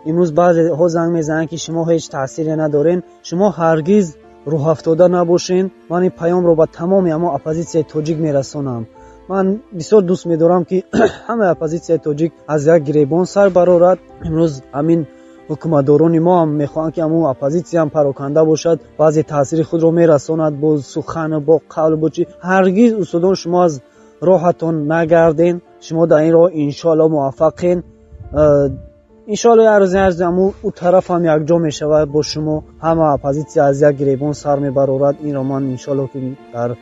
امروز بعضی ها زنگ میزنن که شما هیچ تأثیری ندارین، شما هرگز روح افتاده نباشین. من این پیام رو به تمام اما اپوزیسیای تاجیک میرسونم. من بسیار دوست می‌دارم که همه اپوزیسیای تاجیک از یک گریبان سر برآورد. امروز همین حکومتداران ما هم میخوان که همون اپوزیسیا هم پراکنده باشد، بعضی تأثیر خود رو میرسوند با سخن و با قول و چی. هرگز اصولان شما از راهتون نگردین. شما در این راه ان شاء الله موفقین. انشالله هر روز هر زمو او طرف هم یک جا می شود با شما، همه اپوزیسیا از یک گریبان سر می برآورد. این را من انشالله که در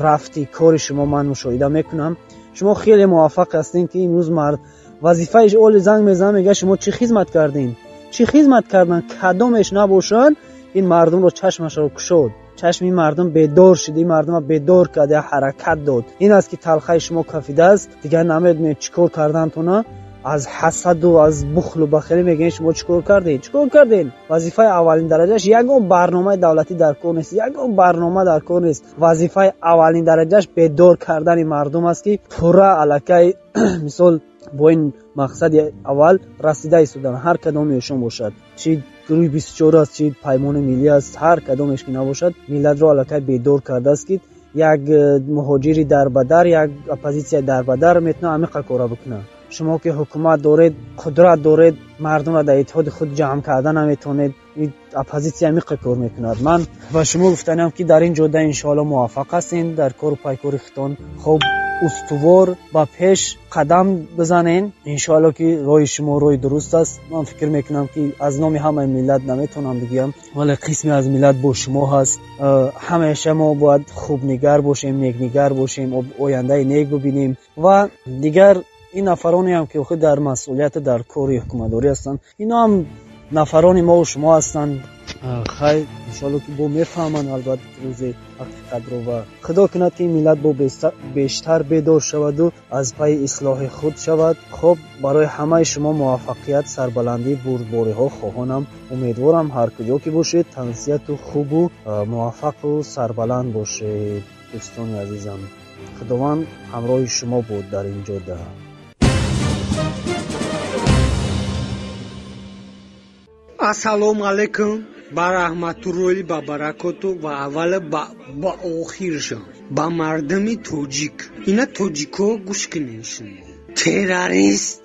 رفتی کار شما من مشاهده میکنم. شما خیلی موفق هستین که امروز مرد وظیفه‌اش اول زنگ میزنه میگه شما چی خدمت کردین، چی خدمت کردن، کدامش نباشن این مردم رو چشمش رو کشود. چشم این مردم بیدار شد، این مردم رو بیدار کرده، حرکت داد. این است که تلخی شما کفیده است دیگه. نمیدونید چیکار کردن تو نه، از حسد و از بخل و بخیلی میگین شما چیکار کردین، چیکار کردین. وظیفه اولین درجهش یگان برنامه دولتی در کار نیست، یگان برنامه در کار نیست. وظیفه اولین درجهش بیدار کردن مردم است که پوره علاقه مثال با این مقصد اول رسیده ایستادن. هر کدومیشون باشد، چی گروه بیست و چهار است، چی پیمان ملی است، هر کدومش که نباشد ملت رو علاقه بیدار کرده است که یک مهاجری در بدر، یک اپوزیسیا در بدر میتونه عمیق کارا بکنه. شما که حکومت دارید، قدرت دارید، مردم را در اتحاد خود جمع کردن نمیتونید. این اپوزیسیا میقه کار میکنه. من و شما گفتنم که در این جاده ان شاءالله موفق هستین در کار و پایکاری خودتون. خب استوار با پیش قدم بزنین. ان شاءالله که راه شما راه درست است. من فکر میکنم که از نام همه ملت نمیتونم بگم، ولی قسمی از ملت با شما هست. همیشه ما باید خوب نگر باشیم، نیک نگر باشیم، آینده نیک ببینیم. و دیگر این نفرانی هم که خود در مسئولیت در کار حکومتداری هستند، اینا هم نفران ما و شما هستند. خیر انشالله که با میفهمن البته روز حقیقت رو. و خدا کند که ملت با بیشتر بیدار شود و از پای اصلاح خود شود. خب برای همه شما موفقیت، سربلندی، بردباری ها خواهانم. امیدوارم هر کجا که باشید تنسیت و خوب و موفق و سربلند باشید. دوستان عزیزم خداوند همراه شما بود در این جاده. Assalomu alaykum va rahmatullahi va barakatuh. Va avval ba ba oxirjan ba mardami tojik. Ina tojiko gushkinishni terrorist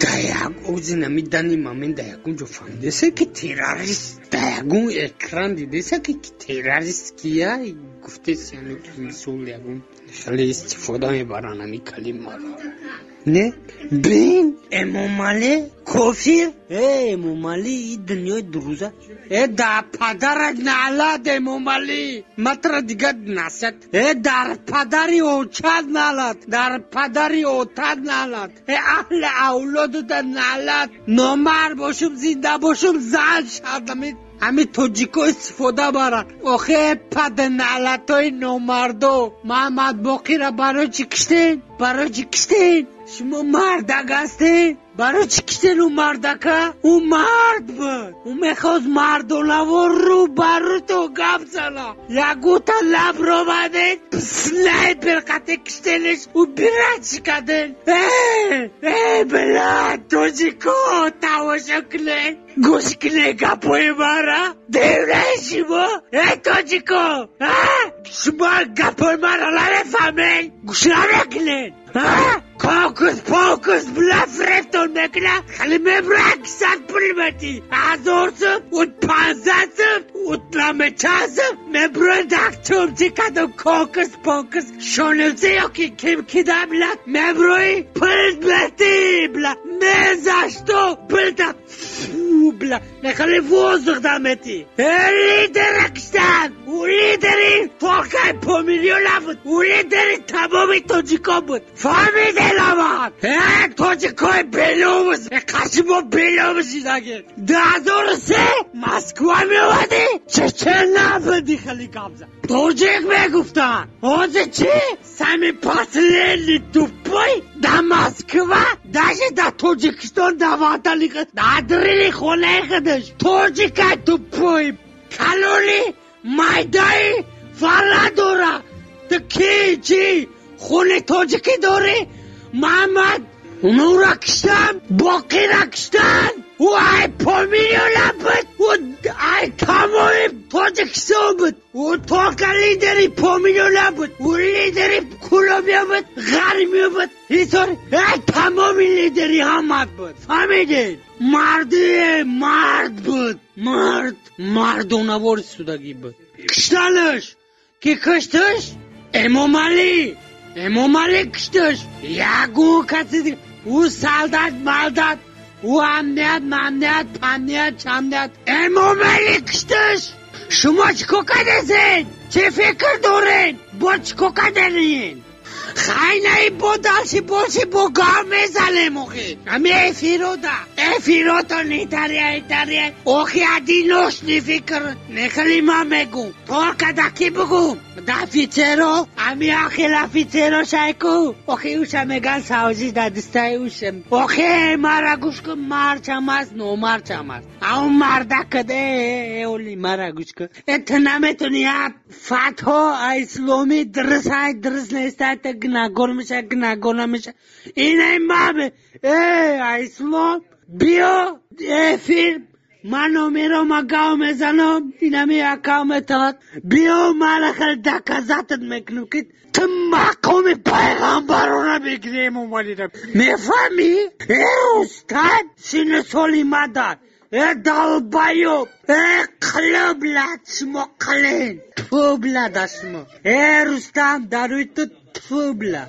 دایگو زن میدانی مامین دایگون جو فهمیده که تیراریست دایگون اکران دیده که تیراریست کیا گفته سیانو کمیسول دایگون خیلی استفاده میبرن همی کلمه را نه بین امامالی کافر ای امامالی این دنیای دروزه ای در پدرت نالد امامالی مطرح دیگه نسد ای در پدری اوچاد نالد در پدری اوتاد نالد ای اهل اولادت نالد نامر باشم زنده باشم زن شدم امی توجیکو استفاده برن آخه پد نالت های نامردو محمد باقی را برای چی کشتین برای چی کشتین شما مردک هستی؟ برای چی کشتین اون مردکه؟ اون مرد بود اون میخواست مردولو رو برو تو گم زلا لگو تا لب رو بدید سنایپر قطع کشتینش اون بیرد شکدین ای ای بلاد توجیکو تاوشو کنین گوش کنین گپوی مرا دیونه شما ای توجیکو شما گپوی مرا نفهمین گوش نکنین کاکس پاکس بلا فریفتون میکنه خلی مبرک صد پول میتی هزار سب اوت پانزد سب اوت لامه چه سب مبرون دکتوم چی کدوم کاکس پاکس شانوزه یا که کم کده بلا مبروی پل میتی بلا میزشتو پل تا فو بلا نخلی وزق دمیتی لیدر اکشتن او لیدری فاکای پومیلیون لفت او لیدری تمامی توجیکا بود فهمیده لامد ای توجیکای بلومز ای قشمو بلومزی نگه ده هزار سه مسکوه میوادی چه چه نفردی خلی کامزه توجیک میگفتن آنزه چی؟ سمی پاسلینی توپای ده مسکوه داشت ده توجیکستان ده وطنی خود ده دریلی خونه خودش توجیکای توپای کلولی مایدای فرادورا تکی چی؟ خونه توجیکی داری؟ محمد اونو را کشتن باقی را کشتن و ای پومیلیون بود و ای کاموی توجیکستان بود و تا که لیدری پومیلیون بود و لیدری کولومبیا بود غربی بود اینطوری ای تمامی لیدری حمد بود فهمیدین مردی مرد بود مرد مردونوار سودگی بود کشتنش که کشتش امامالی امامالی کشتش یگو کسی دیگه او سلدت ملدت او امنیت ممنیت پمنیت چمنیت امامالی کشتش شما چکو کدیسین چه فکر دارین با چکو کدیلین خاینه با داشی باشی با گام میزنیم اخی امی افیرودا افیرودا نیتاری ایتاری اخی ادی نوش نی فکر نخلی ما میگو تو کدکی بگو دافیترو امی اخی لافیترو شایکو اخی اوشا میگن ساوزی دادستای اوشم اخی مارا گوش کن مارچم از نو مارچم از اون مردا کده اولی مارا گوش کن اتنامتونی ها فتحا اسلامی درس های درس نیسته گناگون میشه گناگون میشه این این بابه ای اسلام بیو ای فیلم منو میرو مگاو میزنم اینمی اکاو میتواد بیو مال خیلی دکازاتت میکنو که تم مقوم پیغمبرو نبگریم اومالی رو میفهمی ای استاد سین سولی مدار ای دالبایو ای قلب لاتشمو قلین تو بلادشمو ای رستم داروی تو تفو بلا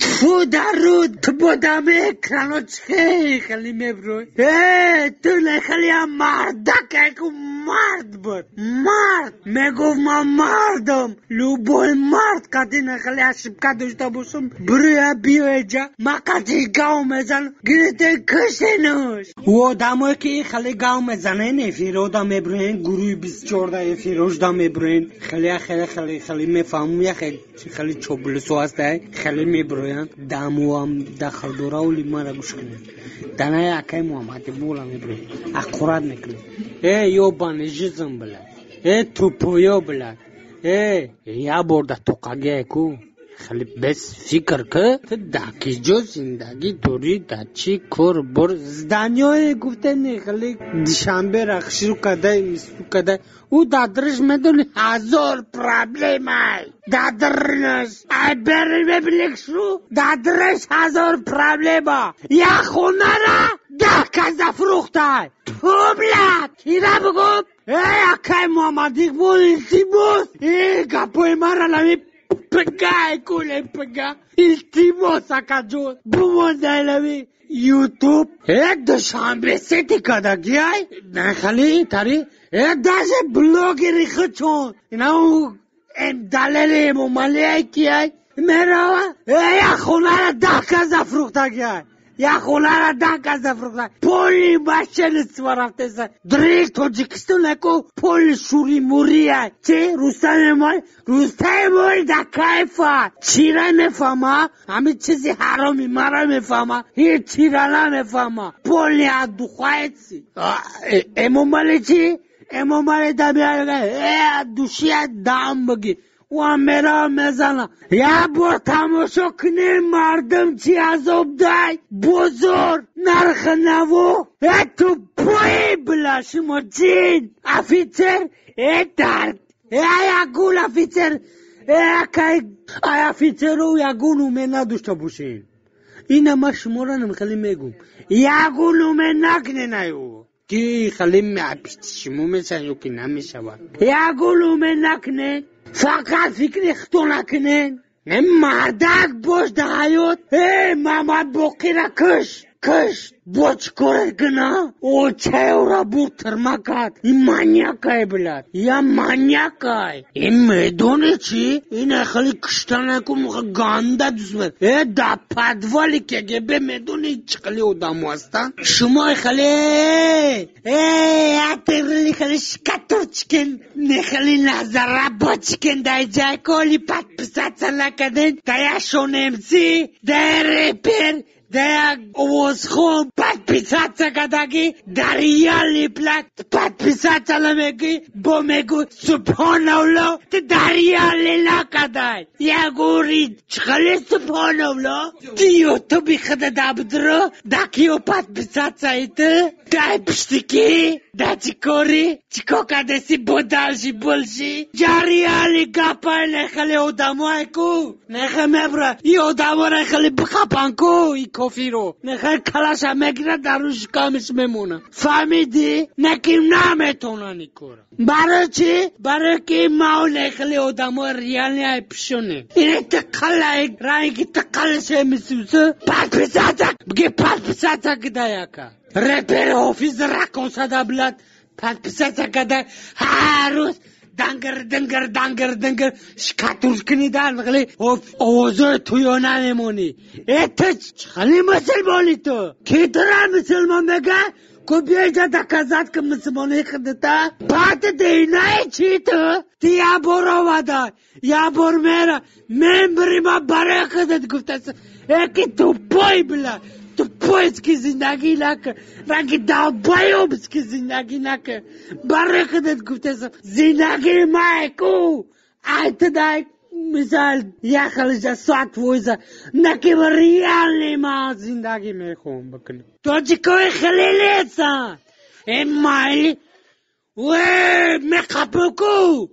تفو درود تبو دمه اکرانو چه خلی مبروی ای تو نخلی هم مردک ایکو مرد بود مرد میگفت ما مردم لوبوی مرد کدی نخلی اشبکه دوشتا باشم بروی بیو ایجا ما کدی گاو میزن گیره توی کشنوش و آدمایی که ای خلی گاو میزنن افیرو دا مبروین گروه بیست و چهار دا افیروش دا مبروین خلی خلی خلی خلی میفهمم یا خلی خلی چوبلسو هسته خلی میبروین دامو هم دخردورا و لیما را گوش کنن دنهای اکای محمدی بولا میبروین اقورات میکنن ای یو بانیجیزم بلا ای توپویو بلا ای یا برده توقاگه اکو خلی بس فکر که داکی جو زندگی دوری داچی کور بر زدانیای گفتن خلی دیشنبه رخشی رو کدای میسو کدای او دادرش میدونی هزار پرابلم های دادرنش ای بری ببلیک شو دادرش هزار پرابلم ها یا خونه را ده کزا فروخت های تو بلد ایره بگو ای اکای محمدیقبولی سی بوس ای گپوی مرا لمی Пегай, куле, пега. Илтимо сакаджо. Бумондай лави. Ютуб. Эк до шамбе сети када гиай. Нахали тари. Эк даже блогери хачон. Инау эм далери ему малей киай. Мерава. Я хунара дахка зафрукта гиай. Я хунара дахка зафрукта. Поли машины сварафтеса. Дрик Тоджикистон эко поли шури мурия. Че рустане мой. روستای مول دکایفا چیره میفهمه همی چیزی حرامی مرا میفهمه هی چیره نمیفهمه پولی از دخوایتی امو مالی چی؟ امو مالی دا بیاره ای دوشی دام بگی و امرا میزنه یا بر تماشا کنی مردم چی عذاب دای بزرگ نرخ نوو ای تو پوی بلاشی ما جین افیتر ای درد ایا گول افیتر ایا که ایا افیتر او یا گونو من نداشته باشین این ما شما را نمیخلی میگم یا گونو من نکنه نیو که خلی میپیشمو میشن یا که نمیشون یا گونو من نکنه فقط فکر خطو نکنه مردک باش در حیات ای محمد باقی را کش کش باچ کرد گنا او چه او را بود ترما کرد این مانیاک های بلد یا مانیاک های این میدونه چی؟ این اخلی کشتانه که مخواه گانده دوزمه ای دا پدوالی که گبه میدونه چخلی او دامو هستن شما اخلی ای ای اترلی خلی شکتو چکن نخلی نظره با چکن دا جای کالی پت پسد سلکدن دا یا شونمسی دا یا ریپر Dea ovozhom podpisatsa kadagi dariyali plat podpisatsa lamegi bomegu subhanallah te dariyali la kadai ya gori chkhali subhanallah ti youtube khada dabdro dakiyo podpisatsa ite dai pshtiki dachi kori chikoka desi bodalji bolji jariyali gapal khali odamai ku nekhamebra yodamara khali bkhapanku کافیرو نخیر کلاش مگر در روش کامش میمونه فهمیدی نکیم نمیتونن کورا برای چی برای که ماول خلی آدمو ریالی پیشونه این تقلا رنگ تقلش میسوزه پاک بساتا بگه پاک بساتا گدایا که رپر آفیز رکن سادا بلد پاک بساتا گدا هر روز دنگر دنگر دنگر دنگر شکاتوش کنی دارم خلی آوازه تویو نمیمونی ایتش خلی مسلمانی تو که درم مسلمان بگه که بیایی جا دکازات که مسلمانی خدتا پات دینای چی تو تی یا بار آوادا یا بار میرا من بری ما برای خدت گفتست ایکی تو پای بلا تو پایسکی زندگی نکن رنگی دابایوبسکی زندگی نکن برای خودت گفتم زندگی مای کو عیت دای مثال یا خالص ساعت ویزه نکه بر ریالی ما زندگی میخوام بکنم تو چیکوی خلیلیتا امای وی مکابوکو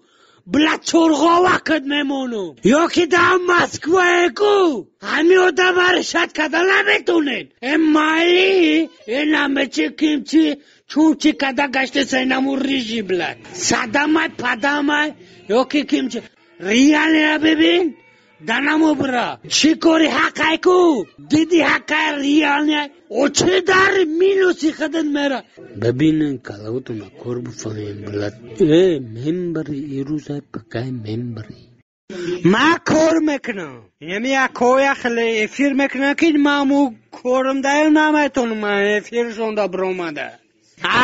بلا چورغا وقت میمونم یا که در مسکوه کو همی او در برشت کده نمیتونید این مالی این همه چی کم چی چون چی کده گشته سینمون ریشی بلد صدمه پدمه یا که کم چی ریالی را ببین دنمو برا چی کاری حقای کو دیدی حقای ریالی او چه در مینوسی خدن میره ببینن کلاوتو نکور بفهمیم بلد ای ممبری ای روزای پکای ممبری ما کور میکنم یعنی اکویا خلی افیر میکنم که ما مو کورم دایو نمیتونم من افیرشون دا برومده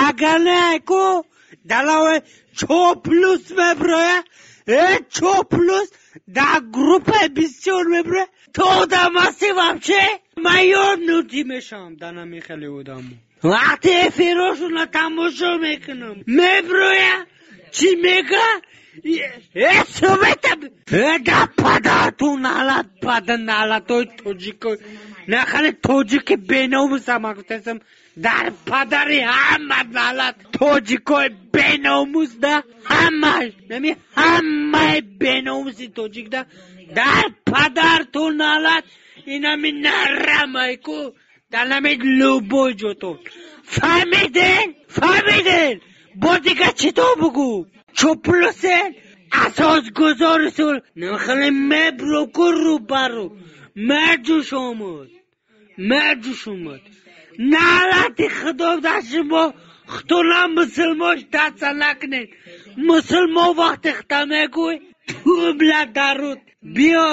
اگر نه اکو دلاوه چو پلوس میبروه ای چو پلوس در گروپ بیسیون میبره تو دمستی ومچه من یاد نوتی میشم دنمی خیلی ادامو وقتی فیروشون را تماشا میکنم میبرویه چی میگه Ես ու մետեմ դա պատատուն ալատ պատն ալատ ոյ թոջիկը նախալը թոջիկը բենոմը սամակտեսմ դար պատարի համան ալատ թոջիկը բենոմուս դա համայ նմի համայ բենոմսի թոջիկ դա դար պատարտուն ալատ ինամի նարամայքու դանամի լուբոյ ջոտոք Ֆամիդեն Ֆամիդեն Բոդիկա չտո բուգու Չոպլոսեն Ասոս գոզորսուլ Նխլի մե բրոքուր ռու բարու Մեջուշ ոմոտ Մեջուշ ոմոտ Նալատի խդով դաշմո Հտոնա մսլմոչ դացանակնեն Մսլմո վաղտ էղտամեգույ Պումլա դարուտ Բիո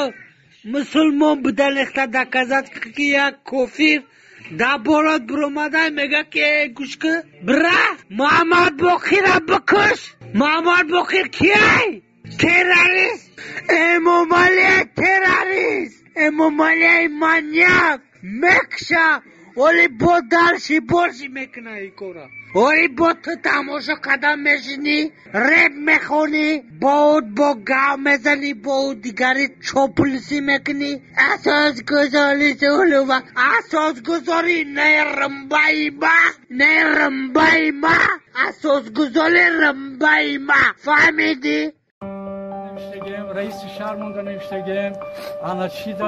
Մսլմոն բդել էղտա դակազած Կկիա կովիվ Да болот бромадай мега ке кушка бра Мамад Бохира бакуш Мамад Бохир кей террорист эмомали террорист эмомали маньяк мекша оли бо дарши борши мекнаи кора оли бо ту тамошо кадам мешини реп мехони бо уд бо гав мезани бо уд дигари чопулиси мекни асосгузори сулува асосгузори не рмбайма не рмбайма асосгузори рмбайма фамиди رئیس شهرمون رو نوشتگیم آنارشیست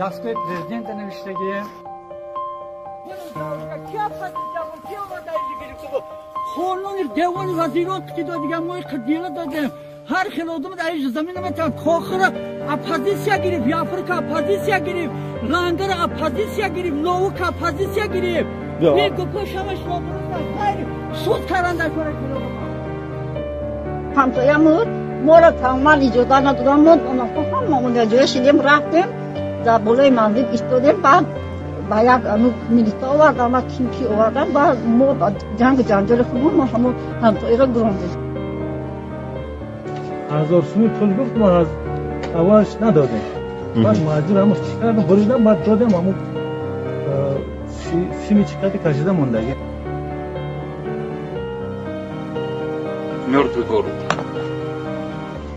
دستگاه پرزیدنت رو نوشتگیم خورنون دیوان وزیرات که دیگه موی قدیله دادیم هر خلودمون در ایج زمین میتونم خوخره اپوزیسیا گیریم یافرک اپوزیسیا گیریم لانگر اپوزیسیا گیریم نوک اپوزیسیا گیریم میگو پشمش رو برون خیر سود کرنده کنه همسایمون مورا تمامی جدانا درامون اونا فهم اونجا جوشیدیم رفتیم در بالای منزل ایستادیم بعد با یک میلیتا آوردن و تیمپی آوردن بعد ما با جنگ جنجال خوبون ما همون همسایه را گراندیم هزار سومی پول گفت ما از اولش ندادیم بعد مجبور همون چی کردم بریدم بعد دادیم همون سیمی چیکاتی کشیده مونده مردوی گروه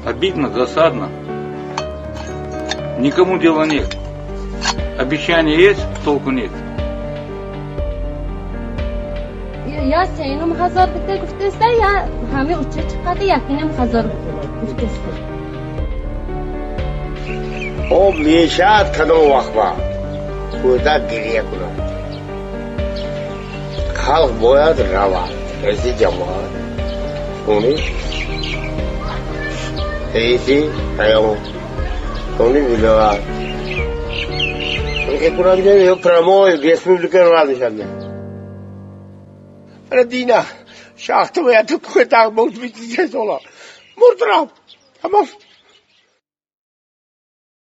Обидно, досадно. Никому дела нет. Обещания есть, толку нет. Я сенум хазар битер гуфтеста, я хами уча чиқади якинем хазар гуфтеста. Об мешад канон вахва. Куда гирия куна. Халқ бояд рава. Рези жамоат. Уни Ezi, ayam, toni bilawa. Mereka kurang jadi, mereka promosi, biasanya bukan orang di sana. Ada dina, syaktu yang tu kita tak boleh bicara soal. Murtad, amaf.